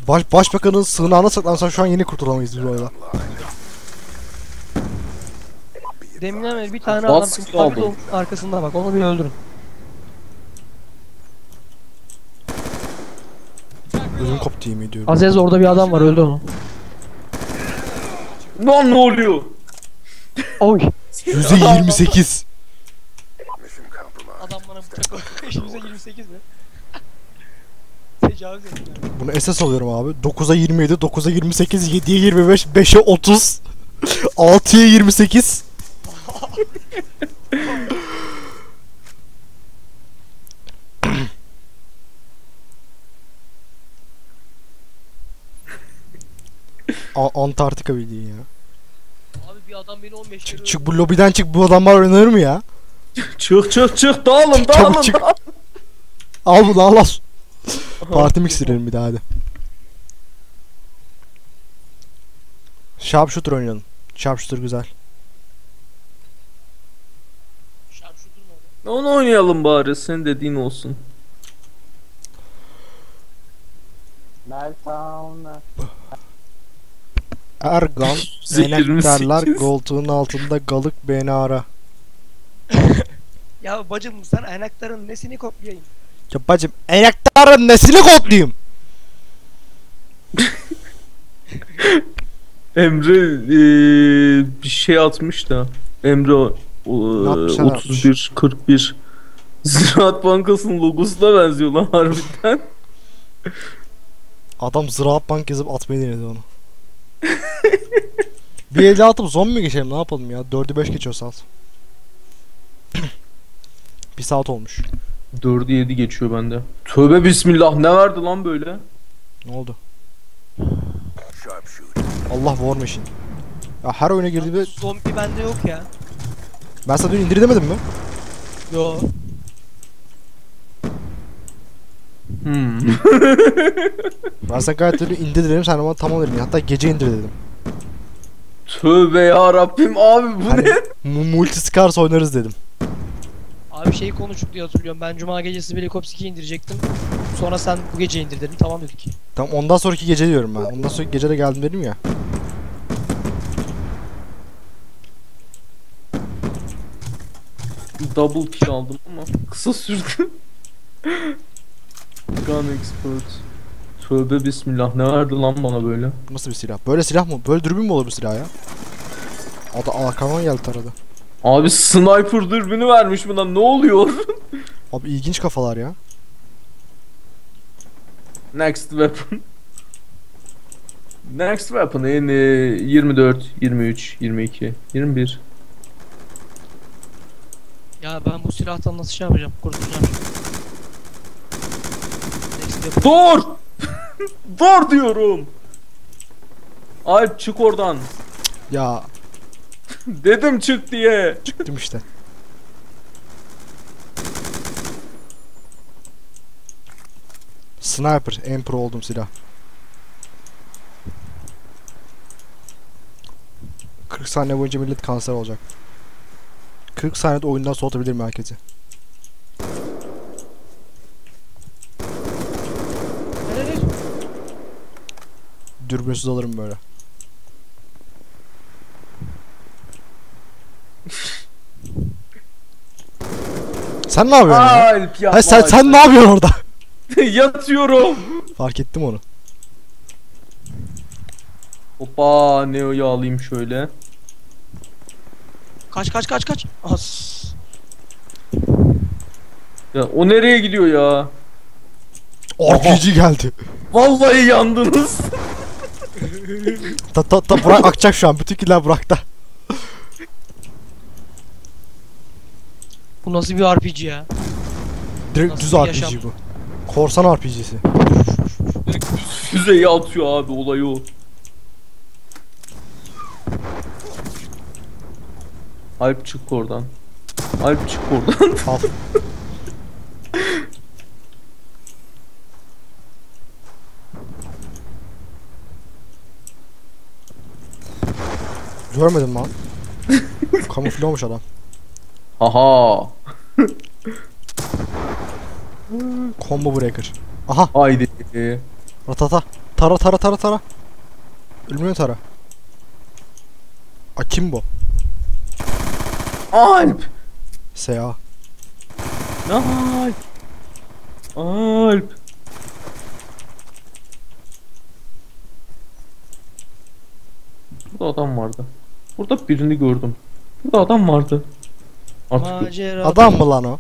Baş, başbakanın sığınağına saklansan şu an yeni kurtulamayız biz bu arada. Demin hemen bir tane adam kurtardı arkasında bak onu bir öldürün. Gözüm koptu yemin ediyorum. Azelza orada bir adam var öldü onu. Lan ne oluyor? Oy. yüzde yirmi sekiz. Adam bana bıçak oldu. yüzde yirmi sekiz mi? Bunu esas alıyorum abi. dokuza yirmi yedi, dokuza yirmi sekiz, yediye yirmi beş, beşe otuz, altıya yirmi sekiz. Antarktika bildiğin ya. Abi bir adam beni on beş kere çık, çık bu lobiden çık bu adamlar oynanır mı ya? Çık çık çık dağılın dağılın çık. Dağılın. Al bunu al al. Parti mix girelim bir daha hadi. Sharpshooter oynayalım. Sharpshooter güzel. Sharpshooter ne oldu? Onu oynayalım bari senin dediğin olsun. Ergan enektarlar koltuğun altında galık beni ara. Ya bacım sen enektarın nesini kopyayın? Ya bacım enektarın nesini kodlayayım? Emre ee, bir şey atmış da Emre ee, otuz bir kırk bir Ziraat Bankası'nın logosuna benziyor lan harbiden. Adam Ziraat Bank yazıp atmayı denedi onu. Bir elde atıp zombi mi geçelim ne yapalım ya dördü beş geçiyor saat. Bir saat olmuş. dördü yedi geçiyor bende. Tövbe bismillah ne verdi lan böyle? Ne oldu? Allah war machine. Ya her oyuna girdiğimde... Zombi bende yok ya. Ben sana dün indir demedim mi? Yo. Hmm. Ben sana gayet dedim, indir dedim, sen bana tamam dedin, hatta gece indir dedim. Tövbe ya Rabbim abi, bu hani, ne? Multi Scars oynarız dedim. Abi şeyi konuştuk diye hatırlıyorum, ben cuma gecesi Black Ops iki'yi indirecektim. Sonra sen bu gece indir dedim, tamam dedik. Tamam, ondan sonraki gece diyorum ben, ondan sonraki gece de geldim dedim ya. Double kill aldım ama kısa sürdü. Gun expert. Tövbe bismillah, ne verdi lan bana böyle? Nasıl bir silah? Böyle silah mı? Böyle dürbün mü olur bu silah ya? Ada arkadan geldi taradı. Abi sniper dürbünü vermiş buna, ne oluyor? Abi ilginç kafalar ya. Next weapon. Next weapon yani yirmi dört, yirmi üç, yirmi iki, yirmi bir. Ya ben bu silahtan nasıl şey yapacağım? Kurtulacağım. Dur! Dur diyorum! Alp çık oradan. Ya. Dedim çık diye. Çıktım işte. Sniper, en pro oldum silah. kırk saniye boyunca millet kanser olacak. kırk saniyede oyundan soğutabilir merkezi. Dürbünsüz alırım böyle. Sen ne yapıyorsun? Alp ya. Hayır, sen sen ya. Ne yapıyorsun orada? Yatıyorum. Fark ettim onu. Hoppa, Neo'yu alayım şöyle. Kaç kaç kaç kaç. As. Ya o nereye gidiyor ya? R P G geldi. Vallahi yandınız. Ta ta ta Burak akacak şu an. Bütün killer Burak'ta. Bu nasıl bir R P G ya? Direkt nasıl düz R P G yaşam? Bu. Korsan R P G'si. Direkt füzeyi atıyor abi, olay o. Alp çık oradan. Alp çık oradan. Al. Görmedim lan. Kamufle olmuş adam. Aha. Combo breaker. Aha. Haydi. Ratata. Tara tara tara tara. Ölmüyor tara. A kim bu? Alp. Seya. Alp. Alp. Burada adam vardı. Burada birini gördüm. Burada adam vardı. Artık macera adam mı lan o?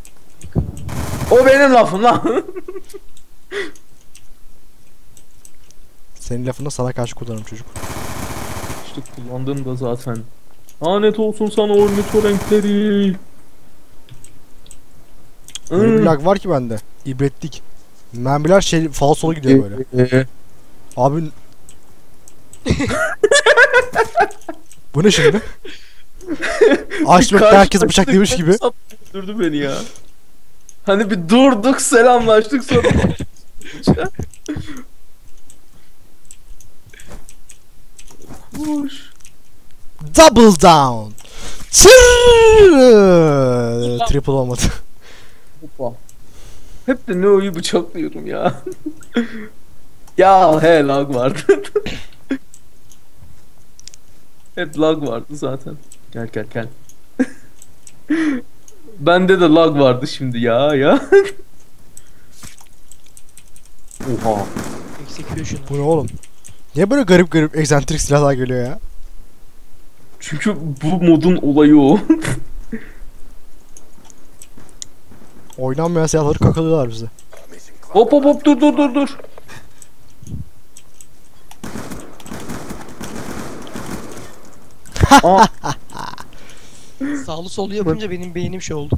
O benim lafım lan. Senin lafını sana karşı kullanırım çocuk. İşte kullandığım da zaten. Lanet olsun sana ornito renkleri. Öyle bir lag var ki bende. İbretlik. Mermiler şey falsolu gidiyor böyle. Abi. Bu ne şimdi? Açlıkta herkes bıçaklamış gibi. Durdu beni ya. Hani bir durduk, selamlaştık sonra. Koş. Double down. Triple olmadı. Hoppa. Hep de Neo'yu bıçaklıyorum ya. Ya he, lag vardı. Hep lag vardı zaten. Gel gel gel. Bende de lag vardı şimdi ya ya. Oha. Bu ne oğlum? Niye böyle garip garip eksantrik silahlar geliyor ya? Çünkü bu modun olayı o. Oynanmayan silahları kakalıyorlar bize. Hop hop hop, dur dur dur dur. Sağlı solu yapınca benim beynim şey oldu.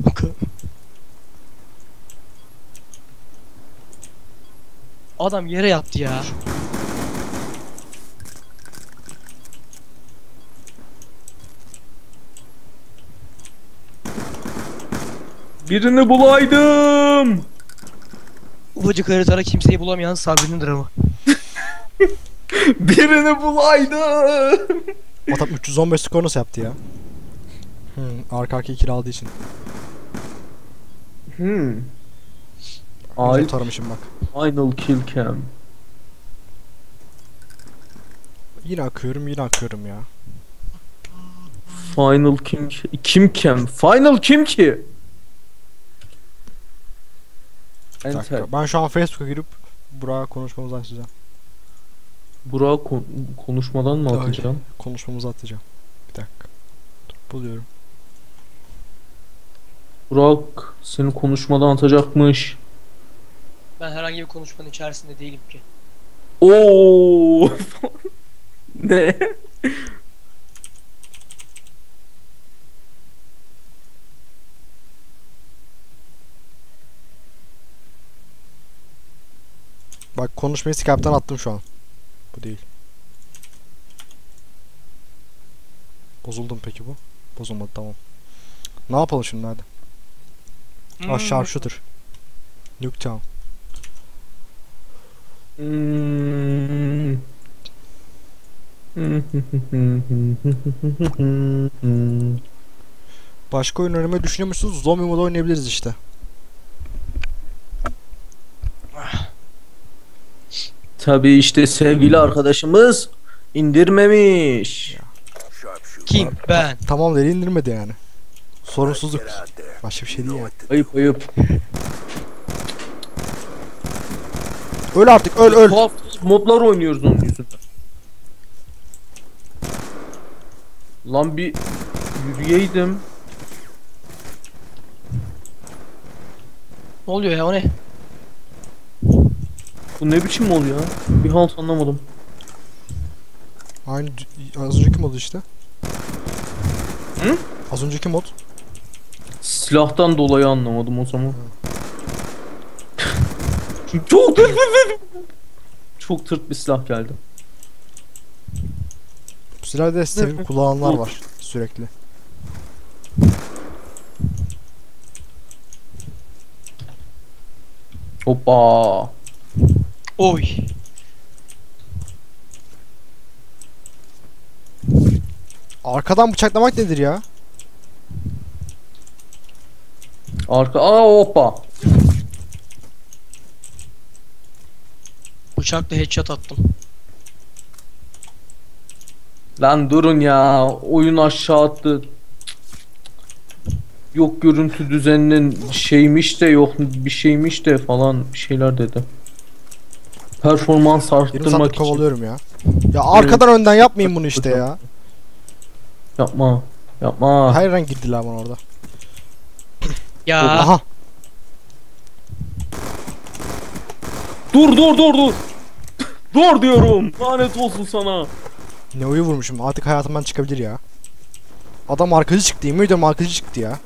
Adam yere yattı ya. Birini bulaydım. Ufacık haritara kimseyi bulamayan Sabri'nin dramı. Birini bulaydım. Adam üç yüz on beş skor nasıl yaptı ya? Hmm, arka arkaya ikili aldığı için. Hmm. Güzel taramışım bak. Final kill cam. Yine akıyorum, yine akıyorum ya. Final kim ki? Kim kim? Final kim ki? Enter. Ben şu an Facebook'a girip Burak'a konuşmamızı açacağım. Burak'a kon konuşmadan mı atacağım? Öyle. Konuşmamızı atacağım. Bir dakika. Buluyorum. Burak seni konuşmadan atacakmış. Ben herhangi bir konuşmanın içerisinde değilim ki. Oo. Ne? Bak konuşmayı Skype'tan attım şu an. Bu değil. Bozuldum peki bu? Bozulmadı, tamam. Ne yapalım şimdi, hadi. Hmm. Ah, sharpshooter. Nuketown. Hmm. Başka oyun oynamayı düşünüyor musunuz? Zombi modu oynayabiliriz işte. Tabii işte sevgili arkadaşımız indirmemiş. Kim? Ben. Tamam dedi, indirmedi yani. Sorunsuzluk. Başka bir şey değil yani. Ayıp ayıp. Öl artık, öl öl. Tuhaf modlar oynuyoruz onun yüzünden. Lan bir yürüyeydim. Ne oluyor ya, o ne? Bu ne biçim mod ya? Bir halt anlamadım. Aynı az önceki mod işte. Hı? Az önceki mod. Silahtan dolayı anlamadım o zaman. Çok tırt Çok tırt bir silah geldi. Bu silahda senin kulağınlar var sürekli. Hoppa. Oy. Arkadan bıçaklamak nedir ya? Arka, aa hoppa. Bıçakla headshot attım. Lan durun ya, oyun aşağı attı. Yok görüntü düzeninin şeymiş de, yok bir şeymiş de falan bir şeyler dedi. Performans arttırmak için kovalıyorum ya. Ya arkadan evet. Önden yapmayın bunu işte ya. Yapma. Yapma. Hayır lan, girdiler bana orada. Ya. Aha. Dur dur dur dur. Dur diyorum. Lanet olsun sana. Ne oyu vurmuşum. Artık hayatımdan çıkabilir ya. Adam arkacı çıktı. Yemin ediyorum arkacı çıktı ya.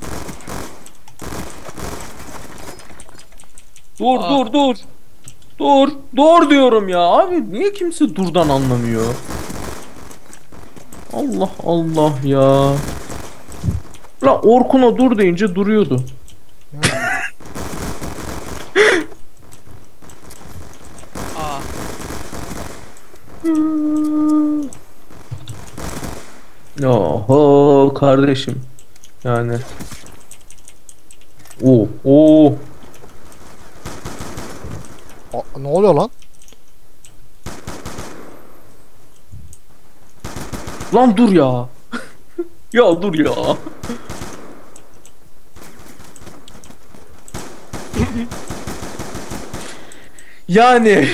Dur Aa. dur dur. Dur, dur diyorum ya. Abi niye kimse durdan anlamıyor? Allah Allah ya. La Orkun'a dur deyince duruyordu. Aa. Oho kardeşim. Yani. Oo, oo. A, ne oluyor lan? Lan dur ya. Ya dur ya. Yani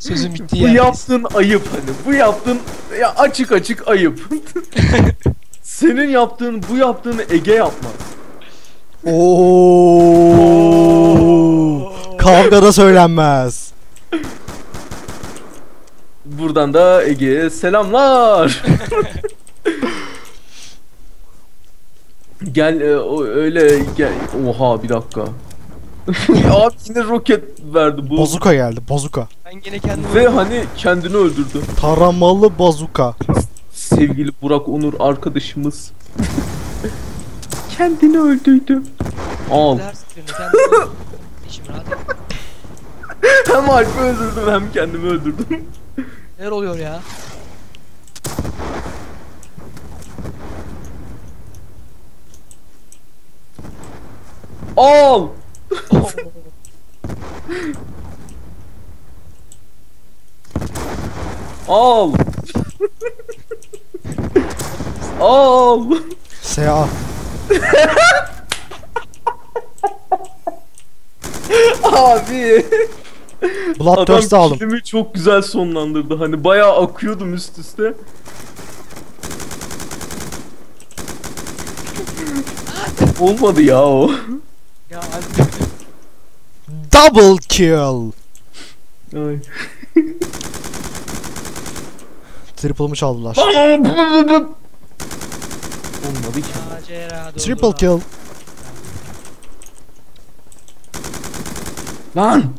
sözüm bitti yani. Bu yaptığın ayıp, hani bu yaptığın ya açık açık ayıp. Senin yaptığın, bu yaptığını Ege yapmaz. Oo. Kavgada söylenmez. Buradan da Ege'ye selamlar. Gel e, o, öyle gel. Oha bir dakika. Abi yine roket verdi bu. Bazuka geldi, bazuka. Ben gene kendimi ve öldürdüm. Hani kendini öldürdü. Taramalı bazuka. Sevgili Burak Onur arkadaşımız. Kendini öldürdü. Al. İşim rahat. Hem Alp'i öldürdüm hem kendimi öldürdüm. Neler oluyor ya? Al! Al! Al! Seha. Abi. Bloodthirst'ı aldım. Filmi çok güzel sonlandırdı. Hani bayağı akıyordum üst üste. Olmadı ya o. Ya abi. Double kill. Ay. Triple'ımı çaldılar. Olmadı ki. Triple kill. Lan!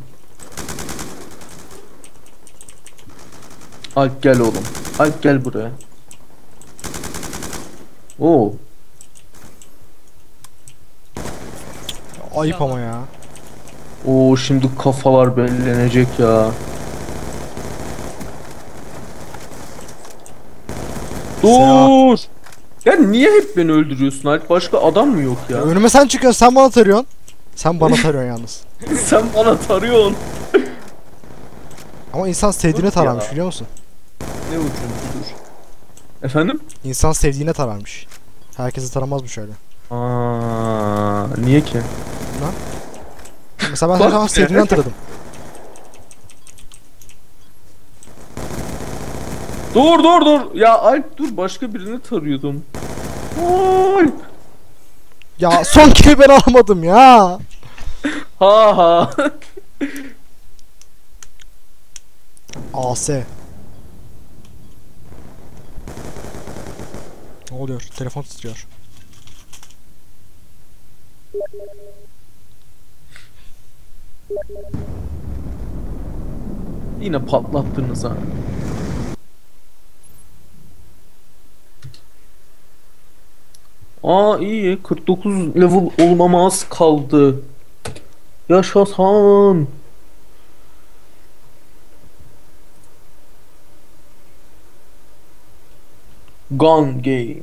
Alp gel oğlum. Alp gel buraya. Oo. Ayıp ama ya. Oo şimdi kafalar belirlenecek ya. Dur. Ya niye hep beni öldürüyorsun Alp? Başka adam mı yok ya? Önüme sen çıkıyorsun, sen bana tarıyorsun. Sen bana tarıyorsun yalnız. Sen bana tarıyorsun. Ama insan sevdiğine tararmış biliyor musun? Ne ucuncudur. Efendim? İnsan sevdiğine tararmış. Herkesi taramazmış öyle. Aa, niye ki? Lan. Mesela ben sana sevdiğinden taradım. Dur dur dur. Ya Alp dur, başka birini tarıyordum. Alp. Ya son kere ben alamadım ya. Ha ha. A S. Ne oluyor? Telefon titriyor. Yine patlattınız ha. Aa iyi, kırk dokuz level olmama az kaldı. Yaşasın. Gun game.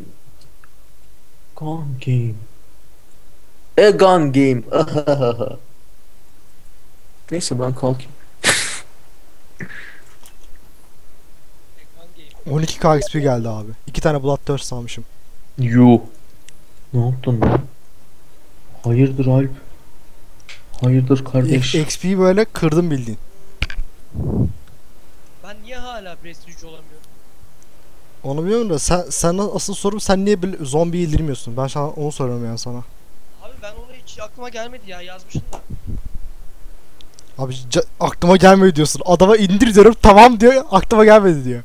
Gun game. A gun game. Neyse ben kalkayım. on iki K X P geldi abi. İki tane Bloodthirst almışım. Yuh. Ne yaptın lan? Hayırdır Alp? Hayırdır kardeş? X P'yi böyle kırdım bildiğin. Ben niye hala prestige olamıyorum? Olamıyorum da sen, sen asıl sorum sen niye böyle zombiyi indirmiyorsun? Ben sana onu soruyorum yani sana. Abi ben onu hiç aklıma gelmedi ya, yazmıştım da. Abi aklıma gelmedi diyorsun. Adama indir diyorum tamam diyor, aklıma gelmedi diyor.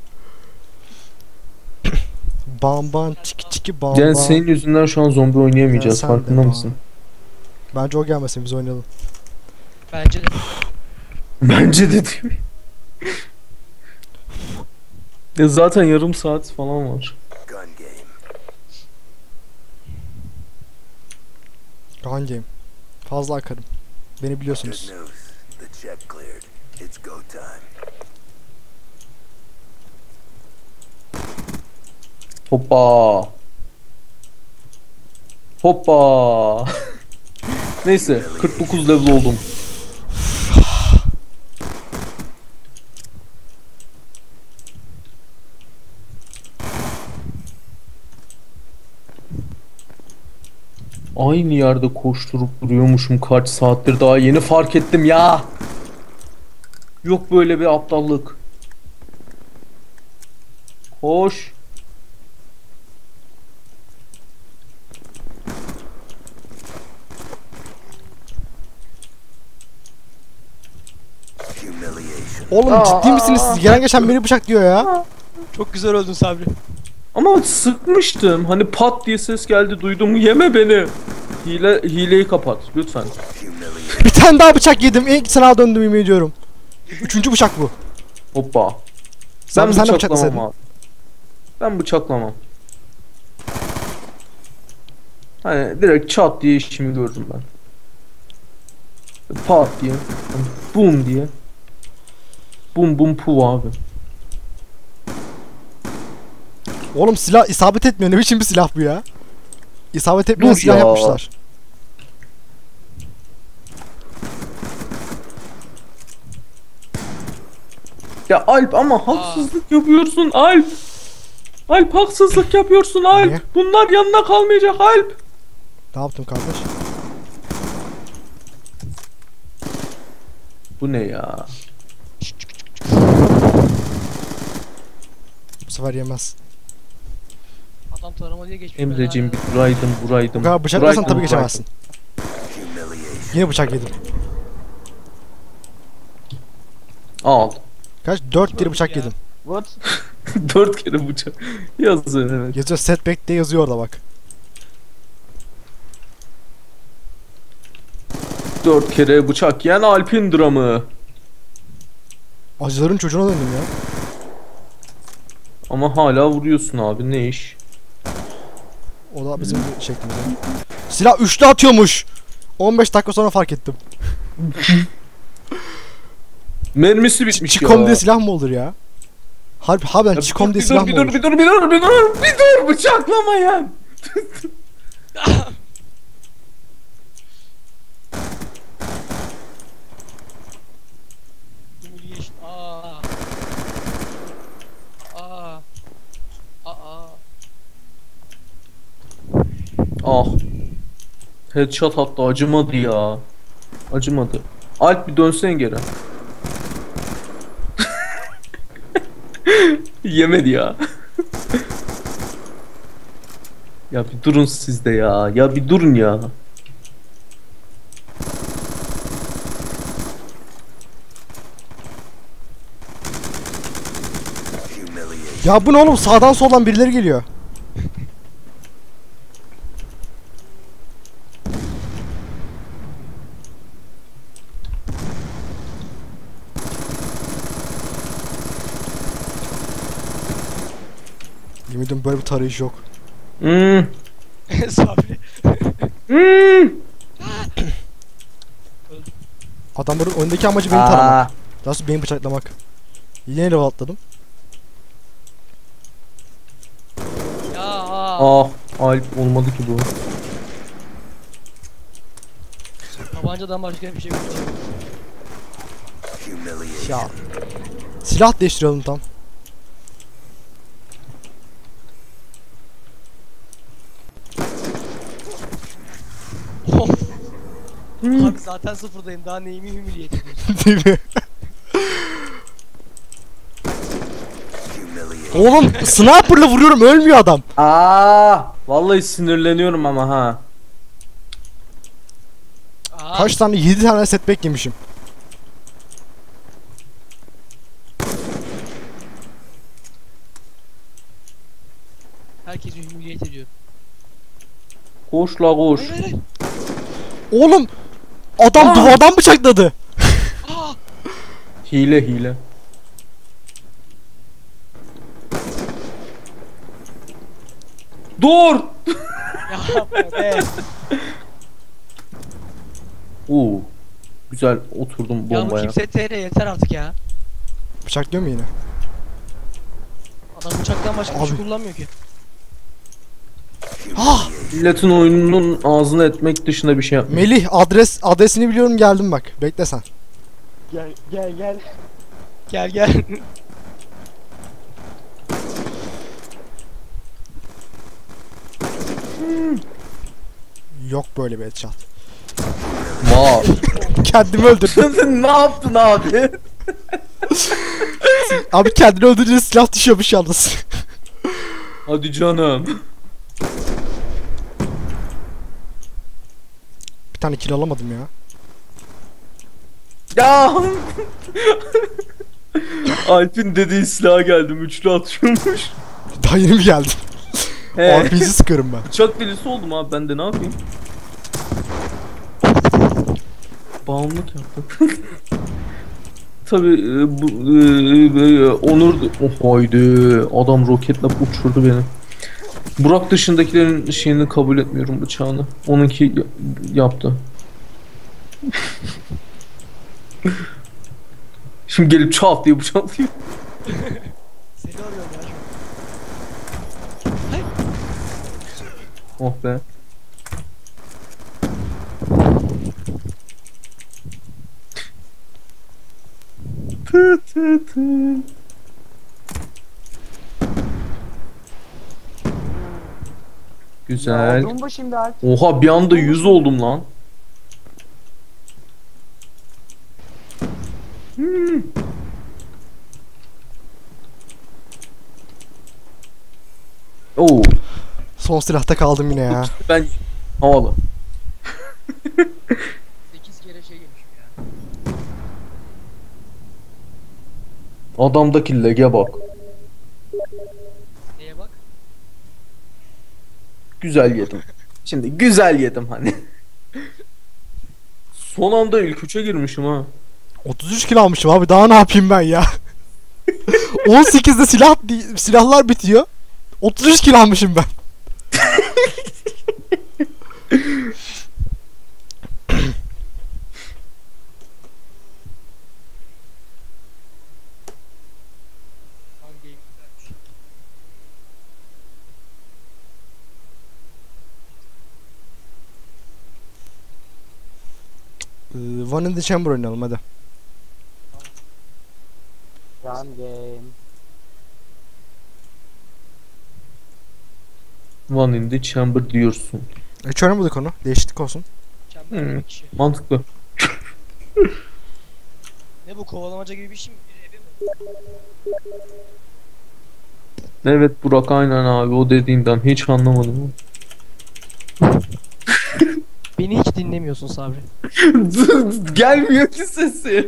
Bam bam çiki çiki bam bam. Yani senin yüzünden şu an zombi oynayamayacağız, yani farkında mısın? Bence o gelmesin, biz oynayalım. Bence de. Bence de değil mi? Ya zaten yarım saat falan var. Gun game. Gun game. Fazla akarım. Beni biliyorsunuz. Hoppa. Hoppa. Neyse kırk dokuz level oldum. Aynı yerde koşturup duruyormuşum kaç saattir, daha yeni fark ettim ya. Yok böyle bir aptallık. Koş. Oğlum aa, ciddi misiniz siz? Gelen geçen beni bıçaklıyor ya. Çok güzel öldün Sabri. Ama sıkmıştım. Hani pat diye ses geldi duydum. Yeme beni. Hile, hileyi kapat lütfen. Bir tane daha bıçak yedim. İlk sana döndüm yemin ediyorum. Üçüncü bıçak bu. Hoppa. Ben, ben bıçaklamam abi. Ben bıçaklamam. Hani direkt çat diye işimi gördüm ben. pat diye, bum diye, bum bum pu abi. Oğlum silah isabet etmiyor, ne biçim bir silah bu ya? İsabet etmiyor silah ya. Yapmışlar. Ya Alp ama haksızlık Aa. yapıyorsun Alp. Alp haksızlık yapıyorsun Alp. Niye? Bunlar yanına kalmayacak Alp. Ne yaptın kardeş? Bu ne ya? Bu sefer yemez. Adam tarama diye geçmiyor. Emre'cim bir duraydım buraydım. Ya bıçaklarsan tabii geçemezsin. Yine bıçak yedim. Al. Kaç? dört kere bıçak ya. yedim. What? dört kere bıçak. Yazıyor evet. Yazıyor, setback diye yazıyor orada bak. dört kere bıçak yiyen Alp'in dramı. Acıların çocuğuna döndüm ya. Ama hala vuruyorsun abi, ne iş? O da bizim hmm. şeklimiz. Silah üçlü atıyormuş. on beş dakika sonra fark ettim. Mermisi bitmiş ya. Çikom diye silah mı olur ya? Harbi harbiden çikom diye silah mı olur? Bir dur bir dur bir dur bir dur bir dur bıçaklama ya. Ah. Headshot hatta acımadı ya. Acımadı. Alp bir dönsene geri. Yemedi ya. Ya bir durun sizde ya. Ya bir durun ya. Ya bu ne oğlum? Sağdan soldan birileri geliyor. Yemedim, böyle bir tarayıcı yok. Hımm. Sabri. Hımm. Adamların öndeki amacı beni taramak. Nasıl beni bıçaklamak. Yine level atladım. Ah, Alp olmadı ki bu. Tabancadan başka bir şey yok. Ya. Silah değiştirelim tam. Bak zaten sıfırdayım, daha neyimi hümiliye ediyorsun. Değil mi? Oğlum sniper'la vuruyorum, ölmüyor adam. Aa, vallahi sinirleniyorum ama ha. Aa. Kaç tane, yedi tane setback yemişim. Herkesi hümiliye ediyor. Koş la koş. Hayır, hayır. Oğlum adam Aa. duvardan bıçakladı. Hile hile. Dur. Yapma be. Oo. Güzel oturdum bombaya. Ya bu kimse T R yeter artık ya. Bıçaklıyor mu yine? Adam bıçaktan başka bir şey kullanmıyor ki. Ah! Milletin oyununun ağzını etmek dışında bir şey yapmıyor. Melih adres adresini biliyorum, geldim bak. Bekle sen. Gel gel gel. Gel gel. Hmm. Yok böyle bir headshot. Wow. Kendimi öldürdüm. Ne yaptın abi? Abi kendini öldürünce silah düşüyormuş yalnız. Hadi canım. Bir tane kill alamadım ya. Ya. Alp'in dediği silaha geldim, üçlü atıyormuş. Daha yeni mi geldim? Ee, R P G'yi sıkarım ben. Bıçak delisi oldum abi, ben de ne yapayım? Bağımlılık yaptım. Tabii e, bu e, e, Onur... Oh haydi, adam roketle uçurdu beni. Burak dışındakilerin şeyini kabul etmiyorum, bıçağını. Onunki yaptı. Şimdi gelip çal diye bıçal diyor. Seni arıyorum ya şu an. Oh be. Tı tı tı. Güzel. Oha bir anda yüz oldum lan. Hmm. Oo. Sol silahta kaldım yine ya. Ben havalı. sekiz kere şey yemişim ya. Adamdaki lege bak. Neye bak? Güzel yedim. Şimdi güzel yedim hani. Son anda ilk üçe girmişim ha. otuz üç kilo almışım abi, daha ne yapayım ben ya? on sekizde silah silahlar bitiyor. otuz üç kilo almışım ben. One in the Chamber oynayalım hadi. One game. One in the Chamber diyorsun. Hiç oynamadık onu. Değişiklik olsun. Hmm, mantıklı. Ne bu kovalamaca gibi bir şey mi? Evet Burak aynen abi, o dediğinden hiç anlamadım. Beni hiç dinlemiyorsun Sabri. Gelmiyor ki sesi.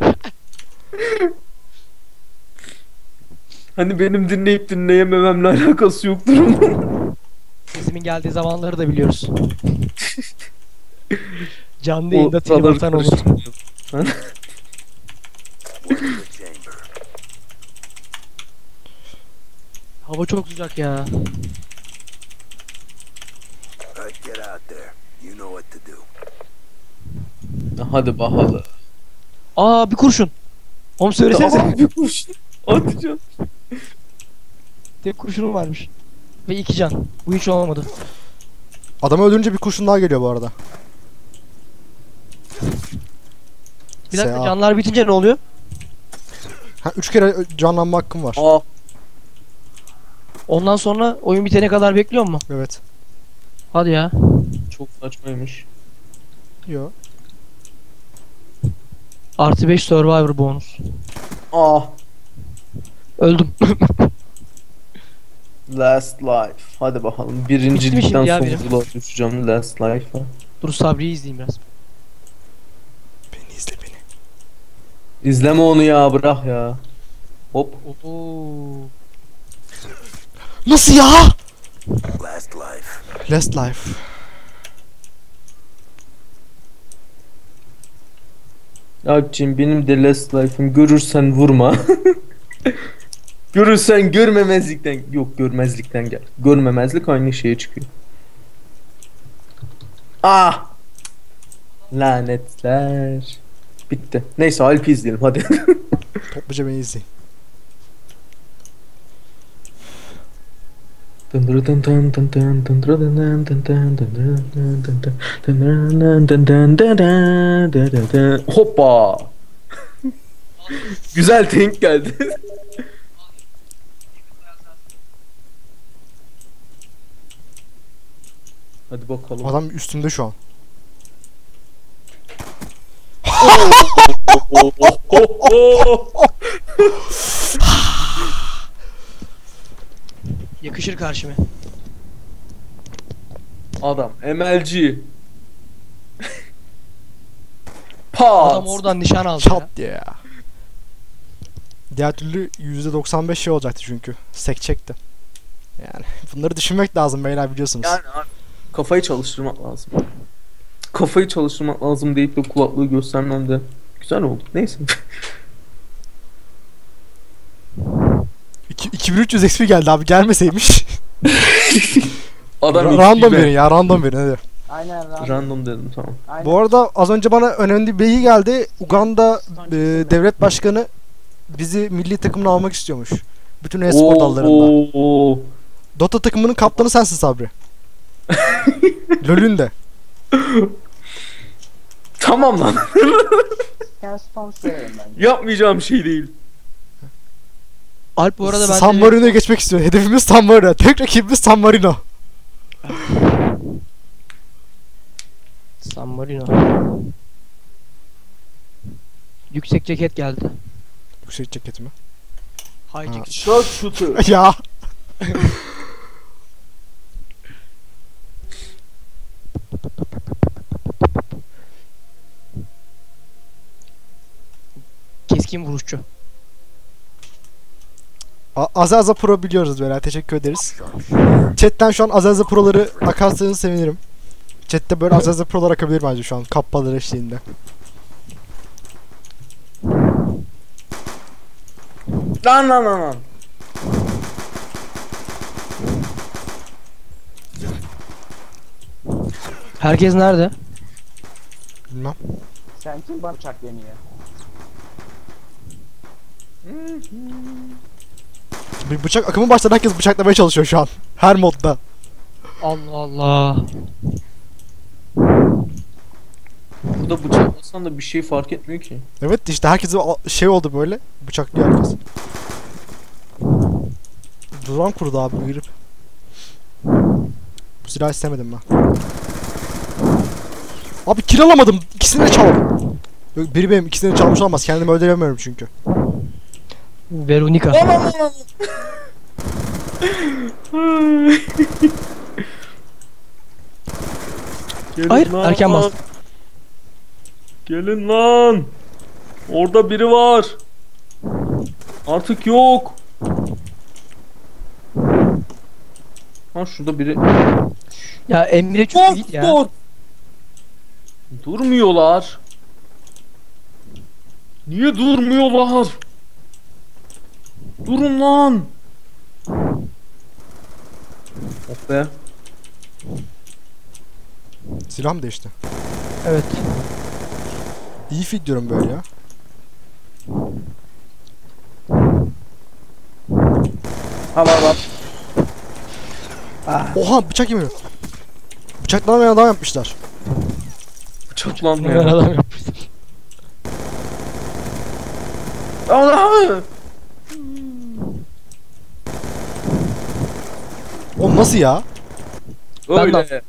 Hani benim dinleyip dinleyemememle alakası yok durumun. Sesimin geldiği zamanları da biliyoruz. Canlı yayında telefondan olur. Hava çok sıcak ya. Hadi bakalım. Aa bir kurşun. Oğlum söylesene. Bir kurşun. Atacağım. Tek kurşunum varmış. Ve iki can. Bu hiç olmadı. Adamı öldürünce bir kurşun daha geliyor bu arada. Bir dakika, canlar bitince ne oluyor? Ha üç kere canlanma hakkım var. Aa. Ondan sonra oyun bitene kadar bekliyor mu? Evet. Hadi ya. Çok saçmaymış. Yo. Artı beş survivor bonus. Aa. Öldüm. Last life. Hadi bakalım. Birincilikten sonunculuğa düşeceğim. Last life'a. Dur Sabri'yi izleyeyim biraz. Beni izle beni. İzleme onu ya, bırak ya. Hop. Oo. Nasıl ya? Last life. Last life. Abicim benim de last life'ım, görürsen vurma. Görürsen görmemezlikten, yok görmezlikten gel. Görmemezlik aynı şeye çıkıyor. Ah! Lanetler. Bitti. Neyse Alp'i izleyelim hadi. Topluca beni izleyin. Hoppa. Güzel tank geldi. Hadi bakalım. Adam üstümde şu an. Yakışır karşıma. Adam M L G. Pat. Adam oradan nişan aldı. Çat ya. ya. Diğer türlü yüzde doksan beş şey olacaktı çünkü. Sek çekti. Yani bunları düşünmek lazım beyler, biliyorsunuz. Yani abi, kafayı çalıştırmak lazım. Kafayı çalıştırmak lazım deyip de kulaklığı göstermem de güzel oldu. Neyse. iki bin üç yüz X P geldi abi, gelmeseymiş. Adam random verin ya, random verin hadi. Aynen random. Random dedim, tamam. Aynen. Bu arada az önce bana önemli bir bilgi geldi. Uganda e, devlet başkanı bizi milli takımla almak istiyormuş. Bütün e-spor dallarında. Oo. Dota takımının kaptanı sensin Sabri. LoL'ün de. Tamam lan. Yapmayacağım şey değil. Alp bu arada ben San Marino'ya geçmek istiyor. Hedefimiz San Marino. Tek rakibimiz San Marino. San Marino. Yüksek ceket geldi. Yüksek ceket mi? Hayır ceket. Short shooter. Ya. Keskin vuruşçu. Azelza Pro biliyoruz böyle. Teşekkür ederiz. Chat'ten şu an Azelza Pro'ları akarsanız sevinirim. Chat'te böyle Azelza Pro'lar akabilir bence şu an kappaları eşliğinde. Lan lan lan lan. Herkes nerede? Bilmem. Sen kim bana uçak yeniyor? Bir bıçak akımı başladı, herkes bıçaklamaya çalışıyor şu an. Her modda. Allah Allah. Burada bıçaklasan da bir şey fark etmiyor ki. Evet işte herkes şey oldu böyle. Bıçaklıyor herkes. Duran kurdu abi bu grip. Bu silahı istemedim ben. Abi kill alamadım. İkisini de çaldım. Biri benim, ikisini de çalmış olmaz. Kendimi öldüremiyorum çünkü. Veronica. Hayır, lan, erken bas. Gelin lan. Orada biri var. Artık yok. Ha şurada biri. Ya Emre çok git ya. Dur. Durmuyorlar. Niye durmuyorlar? Durun lan. Of be. Silahım değişti. Evet. İyi fit diyorum böyle ya. Ha var var. Ah. Oha bıçak yemiyor. Bıçaklanmayan adam yapmışlar. Bıçaklanmayan adam yapmışlar. Allah'ım. O nasıl ya? Öyle.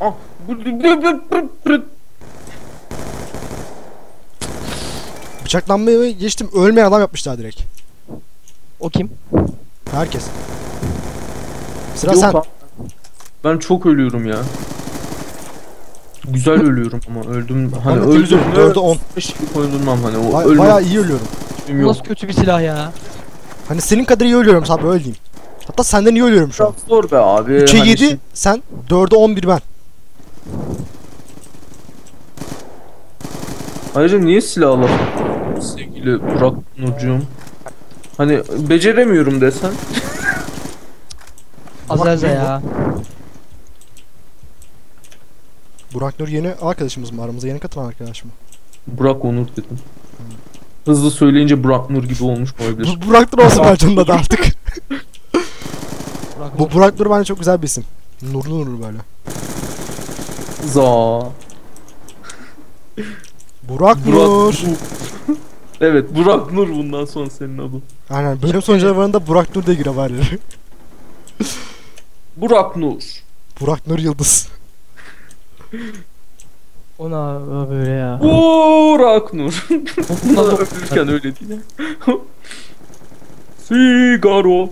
Ah, bıçaklanmayı geçtim. Ölmeyen adam yapmışlar direkt. O kim? Herkes. Sıra yok sen. Abi. Ben çok ölüyorum ya. Güzel ölüyorum ama öldüm. Hani öldüm. dörde on. Koyulmam hani o. Ba ölüm. Bayağı iyi ölüyorum. Ölüm nasıl kötü bir silah ya? Hani senin kadar iyi ölüyorum abi, öyle diyeyim. Hatta senden iyi ölüyorum şu an. Çok zor be abi. üçe hani yedi şimdi... sen, dörde on bir ben. Ayrıca niye silah alalım sevgili Burak Nurcuğum? Hani beceremiyorum desen. Azelza ya. Burak Nur yeni arkadaşımız mı? Aramıza yeni katılan arkadaş mı? Burak Onur dedim. Hızlı söyleyince Burak Nur gibi olmuş olabilir. Bu Burak Nur olsun bence onda da artık. Burak Bu Burak Nur bence çok güzel bir isim. Nurlu nurlu böyle. Za. Burak, Burak Nur. Evet Burak Nur bundan sonra senin adın. Aynen bölüm son canavarında Burak Nur diye gire var. Burak Nur. Burak Nur Yıldız. Ona böyle ya. Burak Nur. Bundan öpürken öyle değil. Figaro.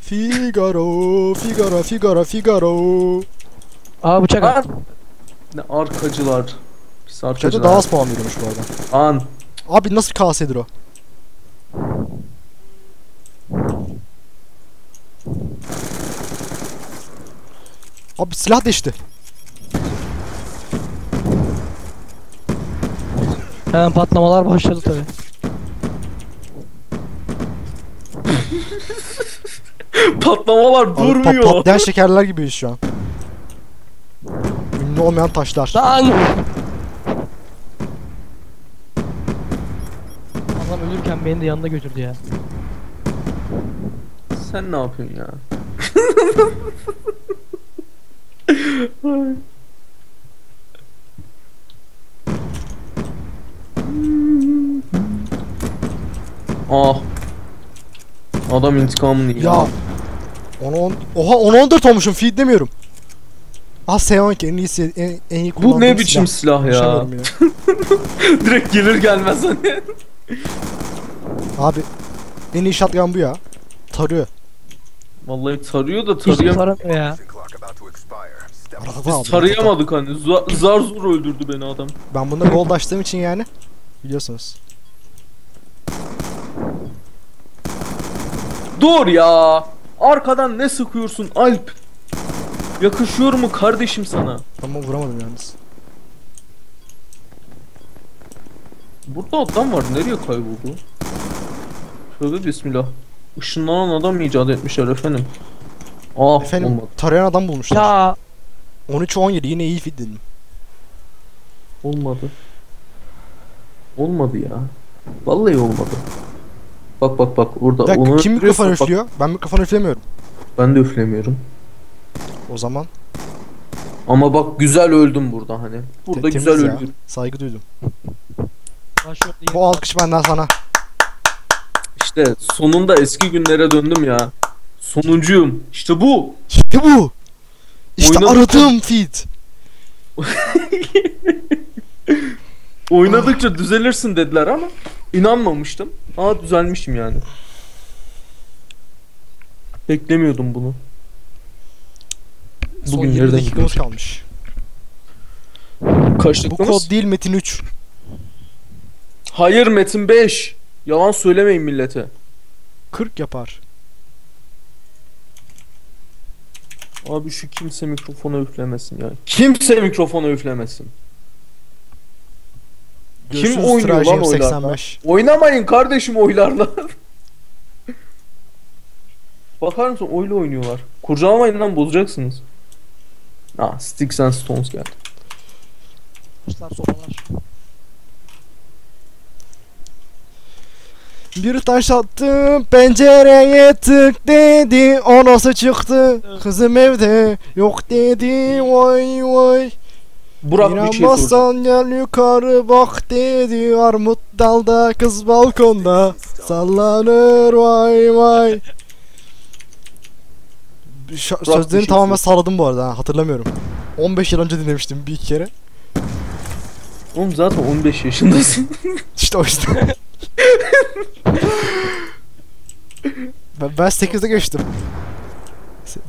Figaro, Figaro, Figaro, Figaro. Aa bıçak at. Ne arkacılar. Pis arkacılar. Kötü daha az puan veriyormuş bu arada. An. Abi nasıl kasedir o? Abi silah değişti. Hemen patlamalar başladı tabii. Patlamalar durmuyor. Patlayan şekerler gibi şu an. yerinde olmayan taşlar. Lan! Adam ölürken beni de yanında götürdü ya. Sen ne yapıyorsun ya? Ah. Adam intikamını yiyor. Ya. on on Oha on on dört olmuşum, feed demiyorum. Ah S on iki en iyisi, en, en iyi kullandığım. Bu ne biçim silah, silah ya? ya. Direkt gelir gelmez hani. Abi en iyi shotgun bu ya. Tarıyor. Vallahi tarıyor da tarıyor. Ya. Biz tarayamadık hani. Zar, zar zor öldürdü beni adam. Ben bunda gold açtığım için yani. Biliyorsunuz. Dur ya. Arkadan ne sıkıyorsun Alp? Yakışıyor mu kardeşim sana? Ama vuramadım yalnız. Burada adam var, nereye kayboldu? Şöyle bismillah. Işınlanan adam icat etmişler efendim. Ah, efendim olmadı. Tarayan adam bulmuşlar. on üç on yedi yine iyi fit dedim. Olmadı. Olmadı ya. Vallahi olmadı. Bak bak bak orada. Bir dakika, kim mikrofon üflüyor? Bak. Ben mikrofon üflemiyorum. Ben de üflemiyorum. O zaman. Ama bak güzel öldüm burada hani. Burada Te güzel öldüm. Ya. Saygı duydum. Bu alkış benden sana. İşte sonunda eski günlere döndüm ya. Sonuncuyum. İşte bu. İşte bu. İşte oynadık aradığım feed. Oynadıkça düzelirsin dediler ama inanmamıştım. Aa düzelmişim yani. Beklemiyordum bunu. Bugün nereden gidiyoruz kalmış? Kaçlık? Bu kod değil Metin üç. Hayır Metin beş. Yalan söylemeyin millete. kırk yapar. Abi şu kimse mikrofona üflemesin ya. Kimse mikrofona üflemesin. Görüşürüz. Kim oynuyor lan oylarla? Oynamayın kardeşim oylarla. Bakar mısın oyla oynuyorlar. Kurcalamayın lan, bozacaksınız. Ah, Sticks and Stones geldi. Bir taş attım pencereye tık dedi, o nasıl çıktı? Kızım evde yok dedi, vay vay. Burak İnanmazsan şey gel yukarı bak dedi, armut dalda kız balkonda sallanır vay vay. Ş Burak sözlerini tamamen sarladım bu arada, ha, hatırlamıyorum. on beş yıl önce dinlemiştim bir iki kere. Oğlum zaten on beş yaşındasın. İşte o işte. ben, ben sekizde geçtim.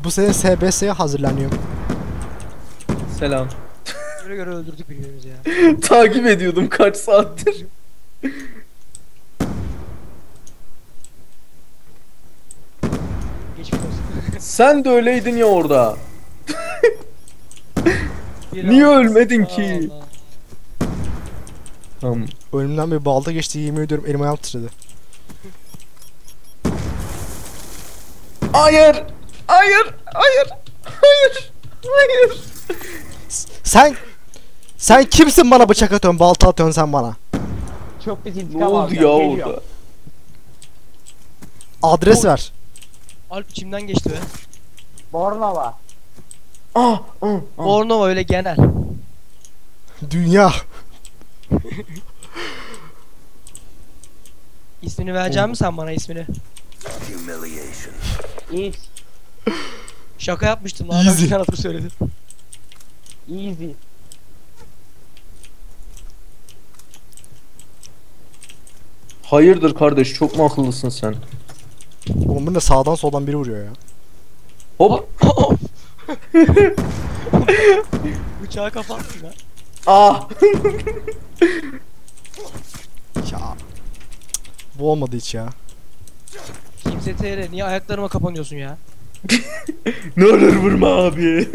Bu sene S B S'ye hazırlanıyorum. Selam. Göre göre öldürdük birbirimizi ya. Takip ediyordum kaç saattir. Sen de öyleydin ya orada. Niye ölmedin ki? Allah. Tamam. Önümden bir balta geçti, yemin ediyorum elim ayağım titredi. Hayır! Hayır! Hayır! Hayır! Hayır! Sen sen kimsin bana bıçak atıyorsun, balta atıyorsun sen bana? Çok bir intikam aldı ya orada. Adres ver. Alp içimden geçti be. Bornova. Ah, ah, ah. Bornova öyle genel. Dünya. İsmini vereceğim mi sen bana ismini? Easy. Şaka yapmıştım lan. Easy. Sen adını söyledin. Easy. Hayırdır kardeş, çok mu akıllısın sen? Oğlum bunu da sağdan soldan biri vuruyor ya. Hop. Bıçağı kapattın lan. Ah. Ya. Bu olmadı hiç ya. Kimse T R niye ayaklarıma kapanıyorsun ya? Ne olur vurma abi.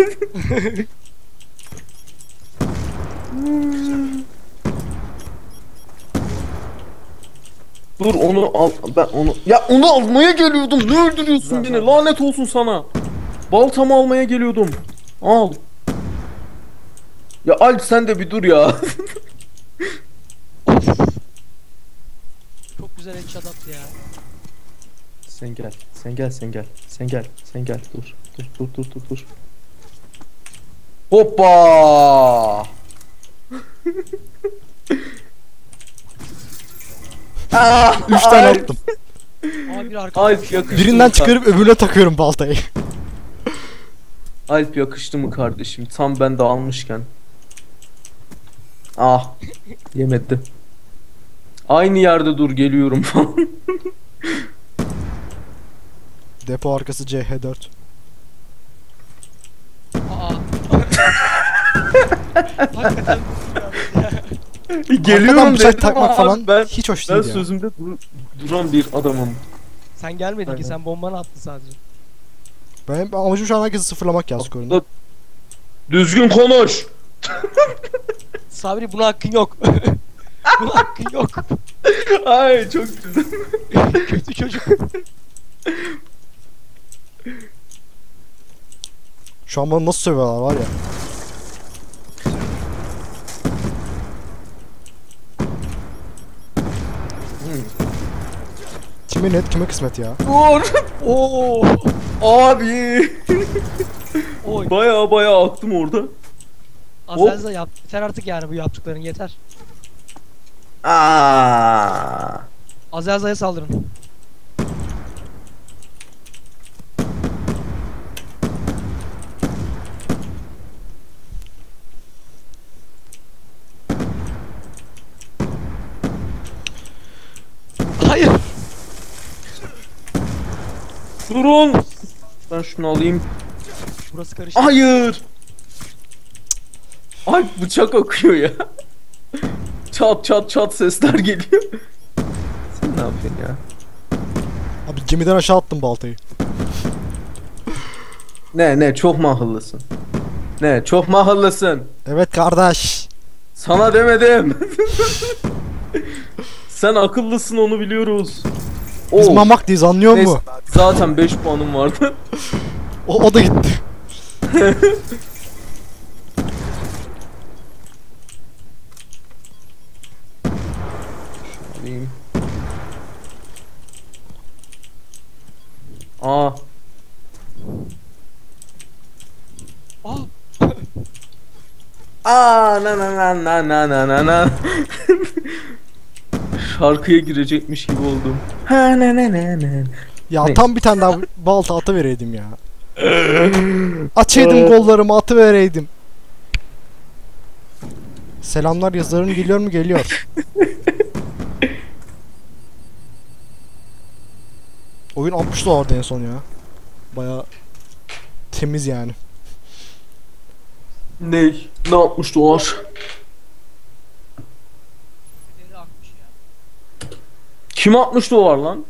Dur onu al, ben onu. Ya onu almaya geliyordum. Ne öldürüyorsun beni? Lanet olsun sana. Baltamı almaya geliyordum. Al. Ya Alp sen de bir dur ya. Çok güzel headshot attı ya. Sen gel, sen gel, sen gel, sen gel, sen gel, dur, dur, dur, dur, dur, dur. Hoppa! Üç tane attım. Alp, Alp yakıştı. Birinden çıkarıp öbürüne takıyorum baltayı. Alp yakıştı mı kardeşim? Tam ben dağılmışken. Ah, yemedi. Aynı yerde dur, geliyorum falan. Depo arkası C H dört. Aa. Geliyorum bıçak takmak abi, falan ben, hiç hoş değil. Ben ya. Sözümde dur duran bir adamım. Sen gelmedin aynen ki, sen bombanı attın sadece. Ben amacım şu an herkesi sıfırlamak ya skorunu. Düzgün konuş. Sabri buna hakkın yok. Buna hakkın yok. Ay çok güzel. Kötü çocuk. Şu an bana nasıl sövüyorlar var ya. Hmm. Kime net kime kısmet ya. Vur. Oo. Abi. Oy. Baya baya attım orada. Azelza yap. Yeter artık yani bu yaptıkların yeter. Aa. Azelza'ya saldırın. Durun. Ben şunu alayım. Burası karıştı. Hayır. Ay bıçak akıyor ya. Çat çat çat sesler geliyor. Sen ne yapıyorsun ya? Abi gemiden aşağı attım baltayı. Ne ne çok mahallısın. Ne çok mahallısın. Evet kardeş. Sana demedim. Sen akıllısın onu biliyoruz. Biz oh. mamak değiliz anlıyor musun? Zaten beş puanım vardı. O, o da gitti. Alayım. Aa. Aa. Aa na na na na na na na. Şarkıya girecekmiş gibi oldum. Ha ne ne ne ne. Ya ne? Tam bir tane daha balta atıvereydim ya. Açaydım kollarımı atıvereydim. Selamlar yazarım geliyor mu geliyor. Oyun altmış dolardı en son ya. Baya temiz yani. Ne? Ne altmış dolar? Kim altmış dolar lan?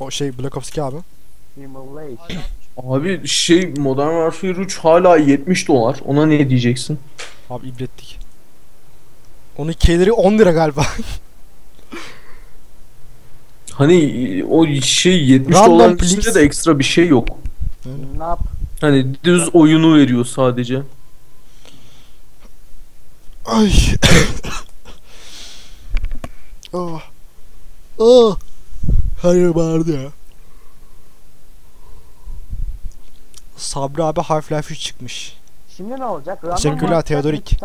O şey Black Ops iki abi. Abi şey Modern Warfare üç hala yetmiş dolar. Ona ne diyeceksin? Abi ibrettik. Onun ikileri on lira galiba. Hani o şey yetmiş dolar içinde de ekstra bir şey yok. Ne yap? Hani düz oyunu veriyor sadece. Ay. Oh. Oh. Hayır bağırdı ya. Sabri abi Half-Life üç çıkmış. Şimdi ne olacak? Teşekkürler Teodorik.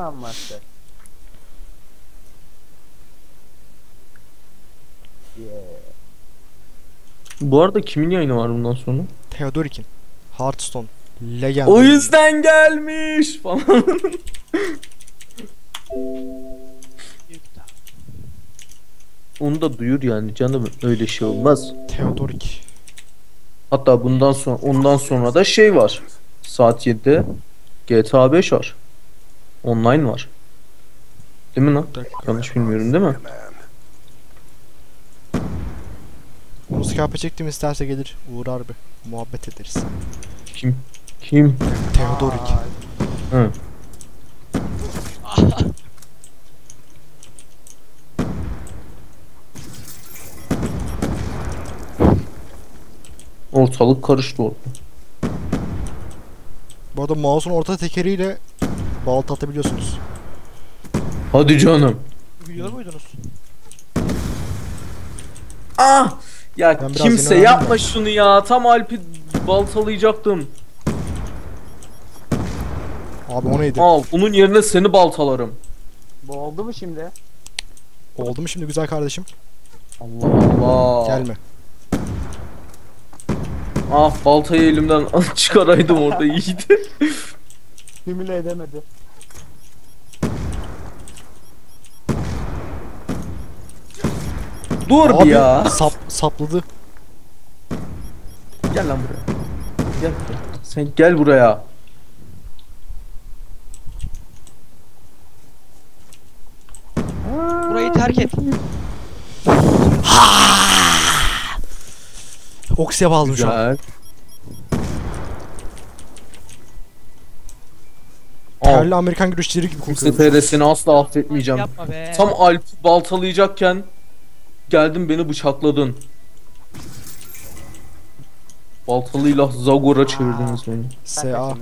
Bu arada kimin yayını var bundan sonra? Teodorik'in. Hearthstone. Legend. O yüzden gelmiş falan. Onu da duyur yani canım, öyle şey olmaz. Teodorik. Hatta bundan sonra ondan sonra da şey var. Saat yedide G T A beş var. Online var. Değil mi lan? Yanlış bilmiyorum değil mi? Onu Skype'e çektim, isterse gelir uğrar bir muhabbet ederiz. Kim? Kim? Teodorik. Hı. Ortalık karıştı oldu. Bu arada mouse'un orta tekeriyle balta atabiliyorsunuz. Hadi canım. Uyuyor muydunuz? Ah! Ya ben kimse yapma ya. Şunu ya. Tam Alp'i baltalayacaktım. Abi o neydi? Al, bunun yerine seni baltalarım. Bu oldu mu şimdi? Oldu mu şimdi güzel kardeşim? Allah Allah. Gelme. Ah, baltayı elimden çıkaraydım orada iyiydi. Simüle edemedi. Dur abi, ya. Sap, sapladı. Gel lan buraya. Gel. Sen gel buraya. Burayı terk et. Oksiye bağladım şu an. Terli Amerikan güreşçileri gibi kokuyor. T D'sini asla affetmeyeceğim. Tam Alp'i baltalayacakken geldim beni bıçakladın. Baltalıyla Zagor'a çevirdiniz beni. S A.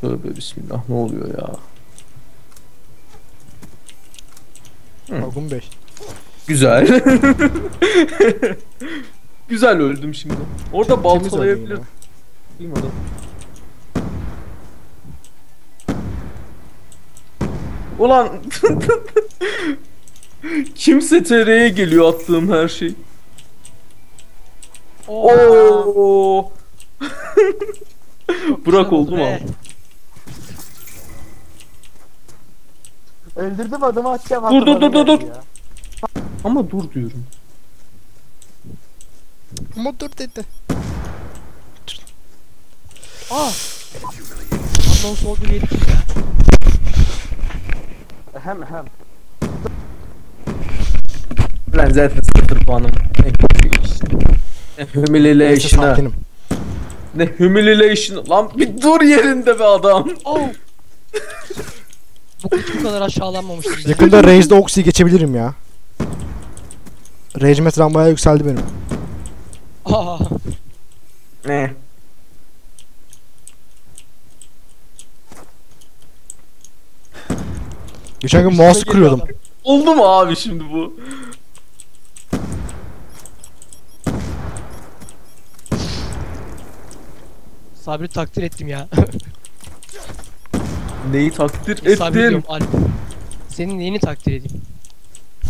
Tövbe bismillah, ne oluyor ya? Agun Bey. Güzel. Güzel öldüm şimdi. Orada baltalayabilir. Bilmiyorum. Ulan kimse T R'ye geliyor attığım her şey. Oo. Burak oldu mu abi? Öldürdüm adamı, açacağım. Dur dur dur dur. Ama dur diyorum. Ama dur dedi. Aa. Ondan sol bir yedik ya. Hem hem. Lan zaten sıfır puanım. Ne humiliation'a. Ne humiliation. Lan bir dur yerinde be adam. Oh. Bu hiç bu kadar aşağılanmamıştım. Yakında range'de oksi geçebilirim ya. Range metram bayağı yükseldi benim. Aa. Ne? Geçen gün mouse kırıyordum. Oldu mu abi şimdi bu? Sabri takdir ettim ya. Neyi takdir ettin? Sabri diyorum, Alp. Senin neyini takdir edeyim?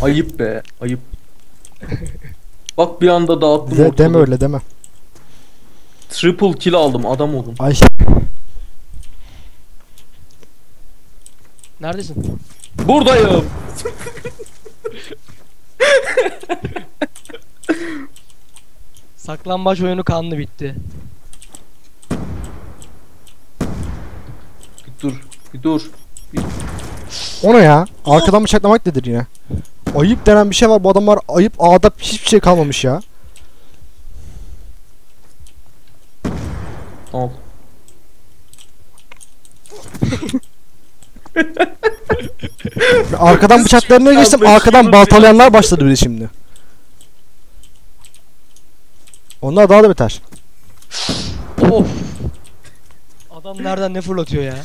Ayıp be, ayıp. Bak bir anda dağıttım ortalığı. Deme öyle deme. Triple kill aldım, adam oldum. Ay. Neredesin? Buradayım. Saklambaç oyunu kanlı bitti. Bir dur, bir dur. Bir... Ona ya, arkadan bıçaklamak nedir yine? Ayıp denen bir şey var, bu adamlar ayıp ağda hiçbir şey kalmamış ya. Al. Arkadan bıçaklarına geçtim, arkadan baltalayanlar başladı bile şimdi. Onlar daha da beter. Of. Adam nereden ne fırlatıyor ya?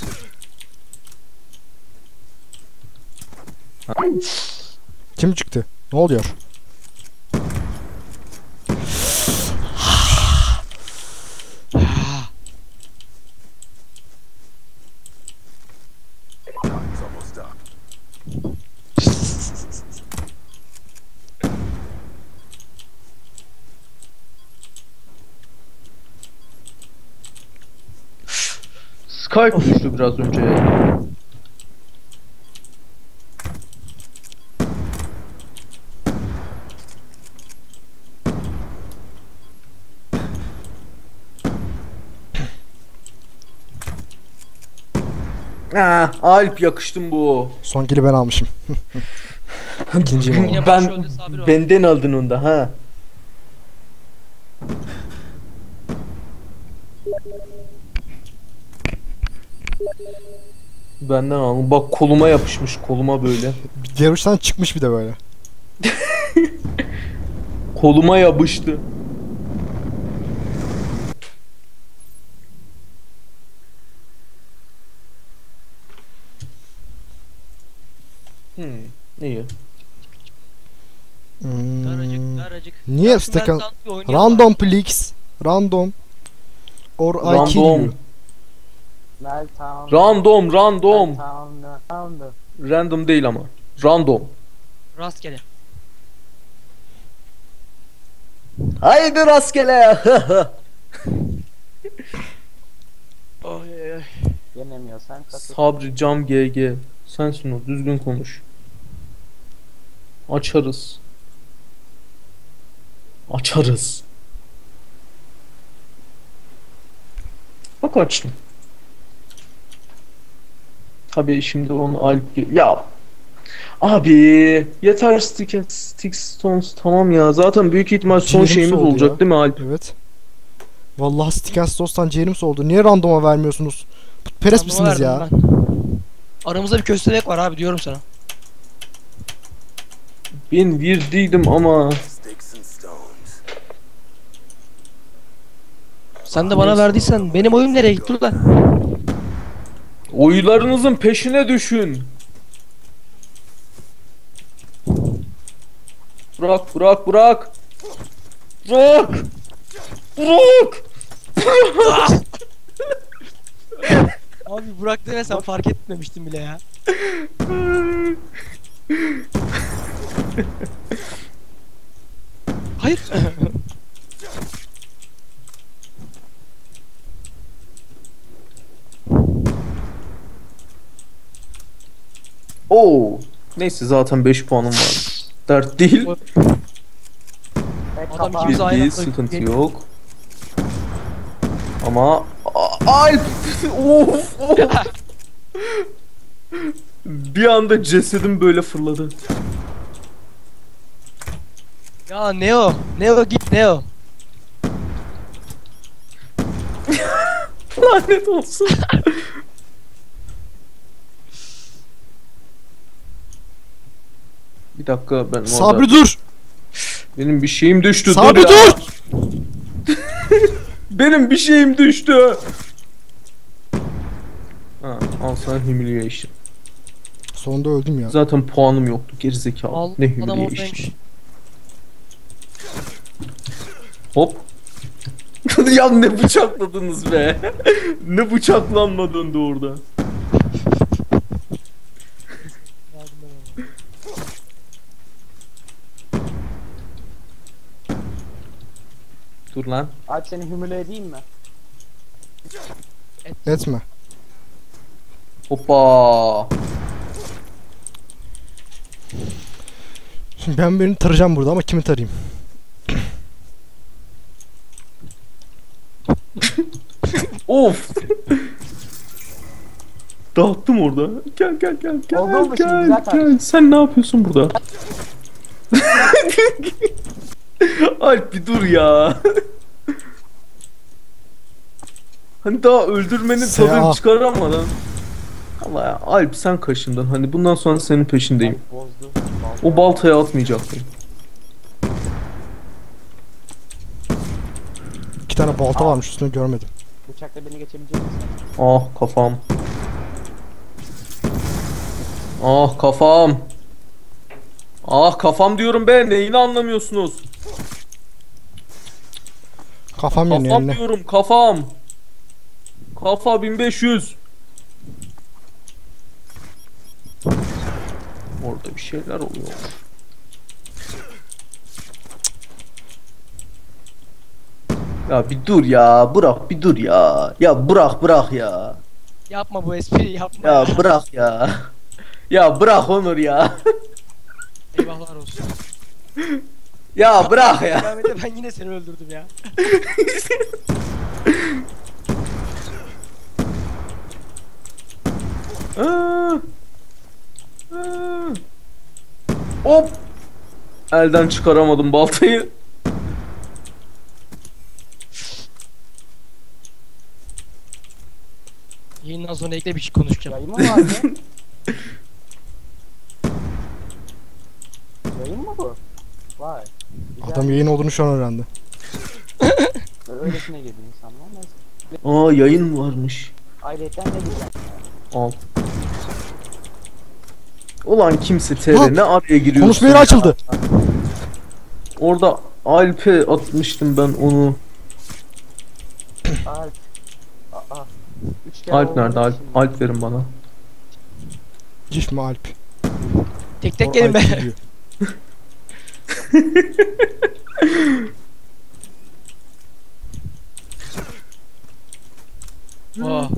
Kim çıktı? Ne oluyor? Skype düştü biraz önce. Ah, Alp yakıştım bu. Son kili ben almışım. İkinciyim. Ben benden aldın onda ha. Benden aldım. Bak koluma yapışmış, koluma böyle. Diğer uçtan çıkmış bir de böyle. Koluma yapıştı. birazcık. Niye stakan? Random please. Random. Or random. I kill you. Random, random. Random değil ama. Random. Rastgele. Haydi rastgele. Yenemiyorsan katıl. Sabri Cam G G. Sensin o, düzgün konuş. Açarız. Açarız. Bak açtım. Tabii şimdi onu alp... Ya! Abi! Yeter stick, stick stones, tamam ya. Zaten büyük ihtimal son şeyimiz olacak ya, değil mi Alp? Evet. Vallahi stick stones'tan ciğerim soğudu. Niye randoma vermiyorsunuz? Putperest misiniz ya? Ben. Aramızda bir köstelek var abi, diyorum sana. Ben virdiydim ama... Sen de bana verdiysen benim oyun nereye gitti lan? Oylarınızın peşine düşün. Bırak, bırak, bırak. Bırak. Bırak. Bırak. Abi bırak demesen fark etmemiştim bile ya. Hayır. Oo, neyse zaten beş puanım var. Dert değil. Adam ikimizi aynı anda sıkıntı yok. Ama ay of, of. Bir anda cesedim böyle fırladı. Ya Neo, Neo git Neo. Lanet olsun. Bir dakika ben Sabri orada... dur. Benim bir şeyim düştü. Sabri dur. dur. Benim bir şeyim düştü. Ha, al sana humiliation. Sonunda öldüm ya. Zaten puanım yoktu gerizekalı. Al, ne humiliation. Hop. Ya ne bıçakladınız be. Ne bıçaklanmadın da orada. Dur lan. Abi seni hümüle edeyim mi? Et. Etme. Hoppa. Şimdi ben birini tarayacağım burada ama kimi tarayayım? Of. Dağıttım orada. Gel gel gel gel. Oldu gel gel. Gel. Sen ne yapıyorsun burada? Alp bir dur ya. Hani daha öldürmenin tadını çıkaramadan. Allah ya Alp sen kaşındın. Hani bundan sonra senin peşindeyim. O baltaya atmayacaktım. İki tane balta varmış üstüne görmedim. Bıçakla beni geçebilecek misin? Ah kafam. Ah kafam. Ah kafam diyorum be, neyini anlamıyorsunuz? Kafam yeniyor. Kafam eline. Diyorum kafam. Kafa bin beş yüz. Orada bir şeyler oluyor. Ya bir dur ya, bırak bir dur ya. Ya bırak bırak ya. Yapma bu espriyi yapma. Ya bırak ya. Ya bırak Onur ya. Eyvahlar olsun. Ya bırak ya. Ahmet'e ben yine seni öldürdüm ya. Aa, aa. Hop. Elden çıkaramadım baltayı. Yayından sonra ekle bir şey konuşacağım. Yayın mı var ya? Yayın mı bu? Vay. Adam yayın olduğunu şu an öğrendi. Öylesine girdi insanlar nasıl? Aa yayın varmış. Ailetten de güzel. Al. Ulan kimse T R ne araya giriyor? Konuşma yeri açıldı. Orada Alp'e atmıştım ben onu. Alp. Aa. Alp nerede? Alp, Alp verin bana. Gif mi Alp? Tek tek gelin be. Oh.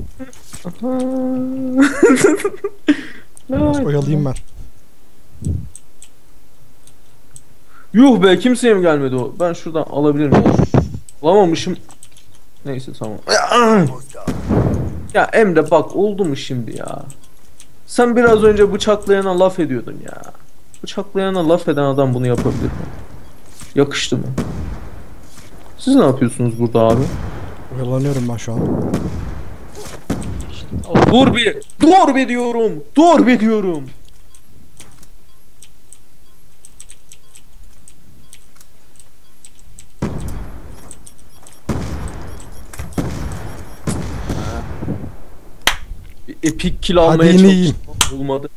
Oyalayayım ben. Yuh be, kimseye mi gelmedi o? Ben şuradan alabilir miyim? Alamamışım. Neyse tamam. Ya Emre bak, oldu mu şimdi ya? Sen biraz önce bıçaklayana laf ediyordun ya. Bıçaklayana laf eden adam bunu yapabilir mi? Yakıştı mı? Siz ne yapıyorsunuz burada abi? Oyalanıyorum ben şu an. Dur bir, dur bir diyorum, dur bir diyorum. Epik kill almaya çalıştım, bulmadı.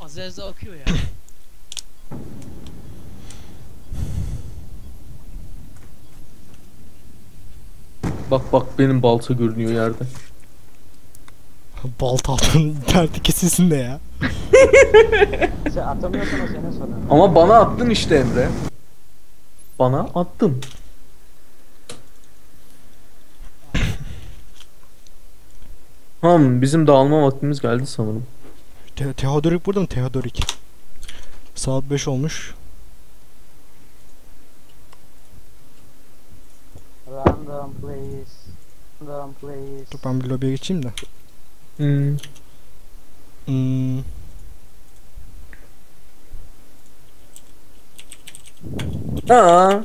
Azelza akıyor ya. Bak bak, benim balta görünüyor yerde. Balta atın derdi kesilsin de ya. Sen atamıyorsan o sene sonra. Ama bana attın işte Emre. Bana attın. Tamam, bizim dağılma vaktimiz geldi sanırım. Te Teodorik burada mı? Teodorik. Saat beş olmuş. Random please. Random please. Dur ben bir lobiye geçeyim de. Hmm. Hmm. Aa.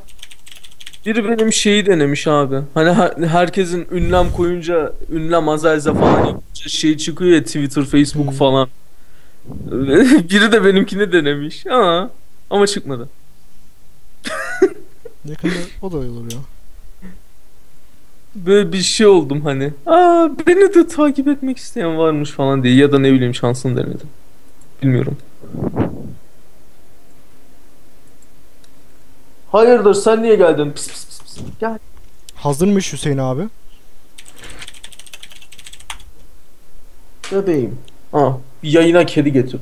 Biri benim şeyi denemiş abi. Hani her herkesin ünlem koyunca, ünlem Azelza falan şey çıkıyor ya, Twitter, Facebook hmm. falan. Biri de benimkini denemiş. Aa. Ama çıkmadı. Ne kadar o da olur ya. Böyle bir şey oldum hani. Aa, beni de takip etmek isteyen varmış falan diye, ya da ne bileyim şansını denedim. Bilmiyorum. Hayırdır, sen niye geldin? Pis pis pis pis. Gel. Hazırmış Hüseyin abi. Bebeğim. Aa, yayına kedi getirdim.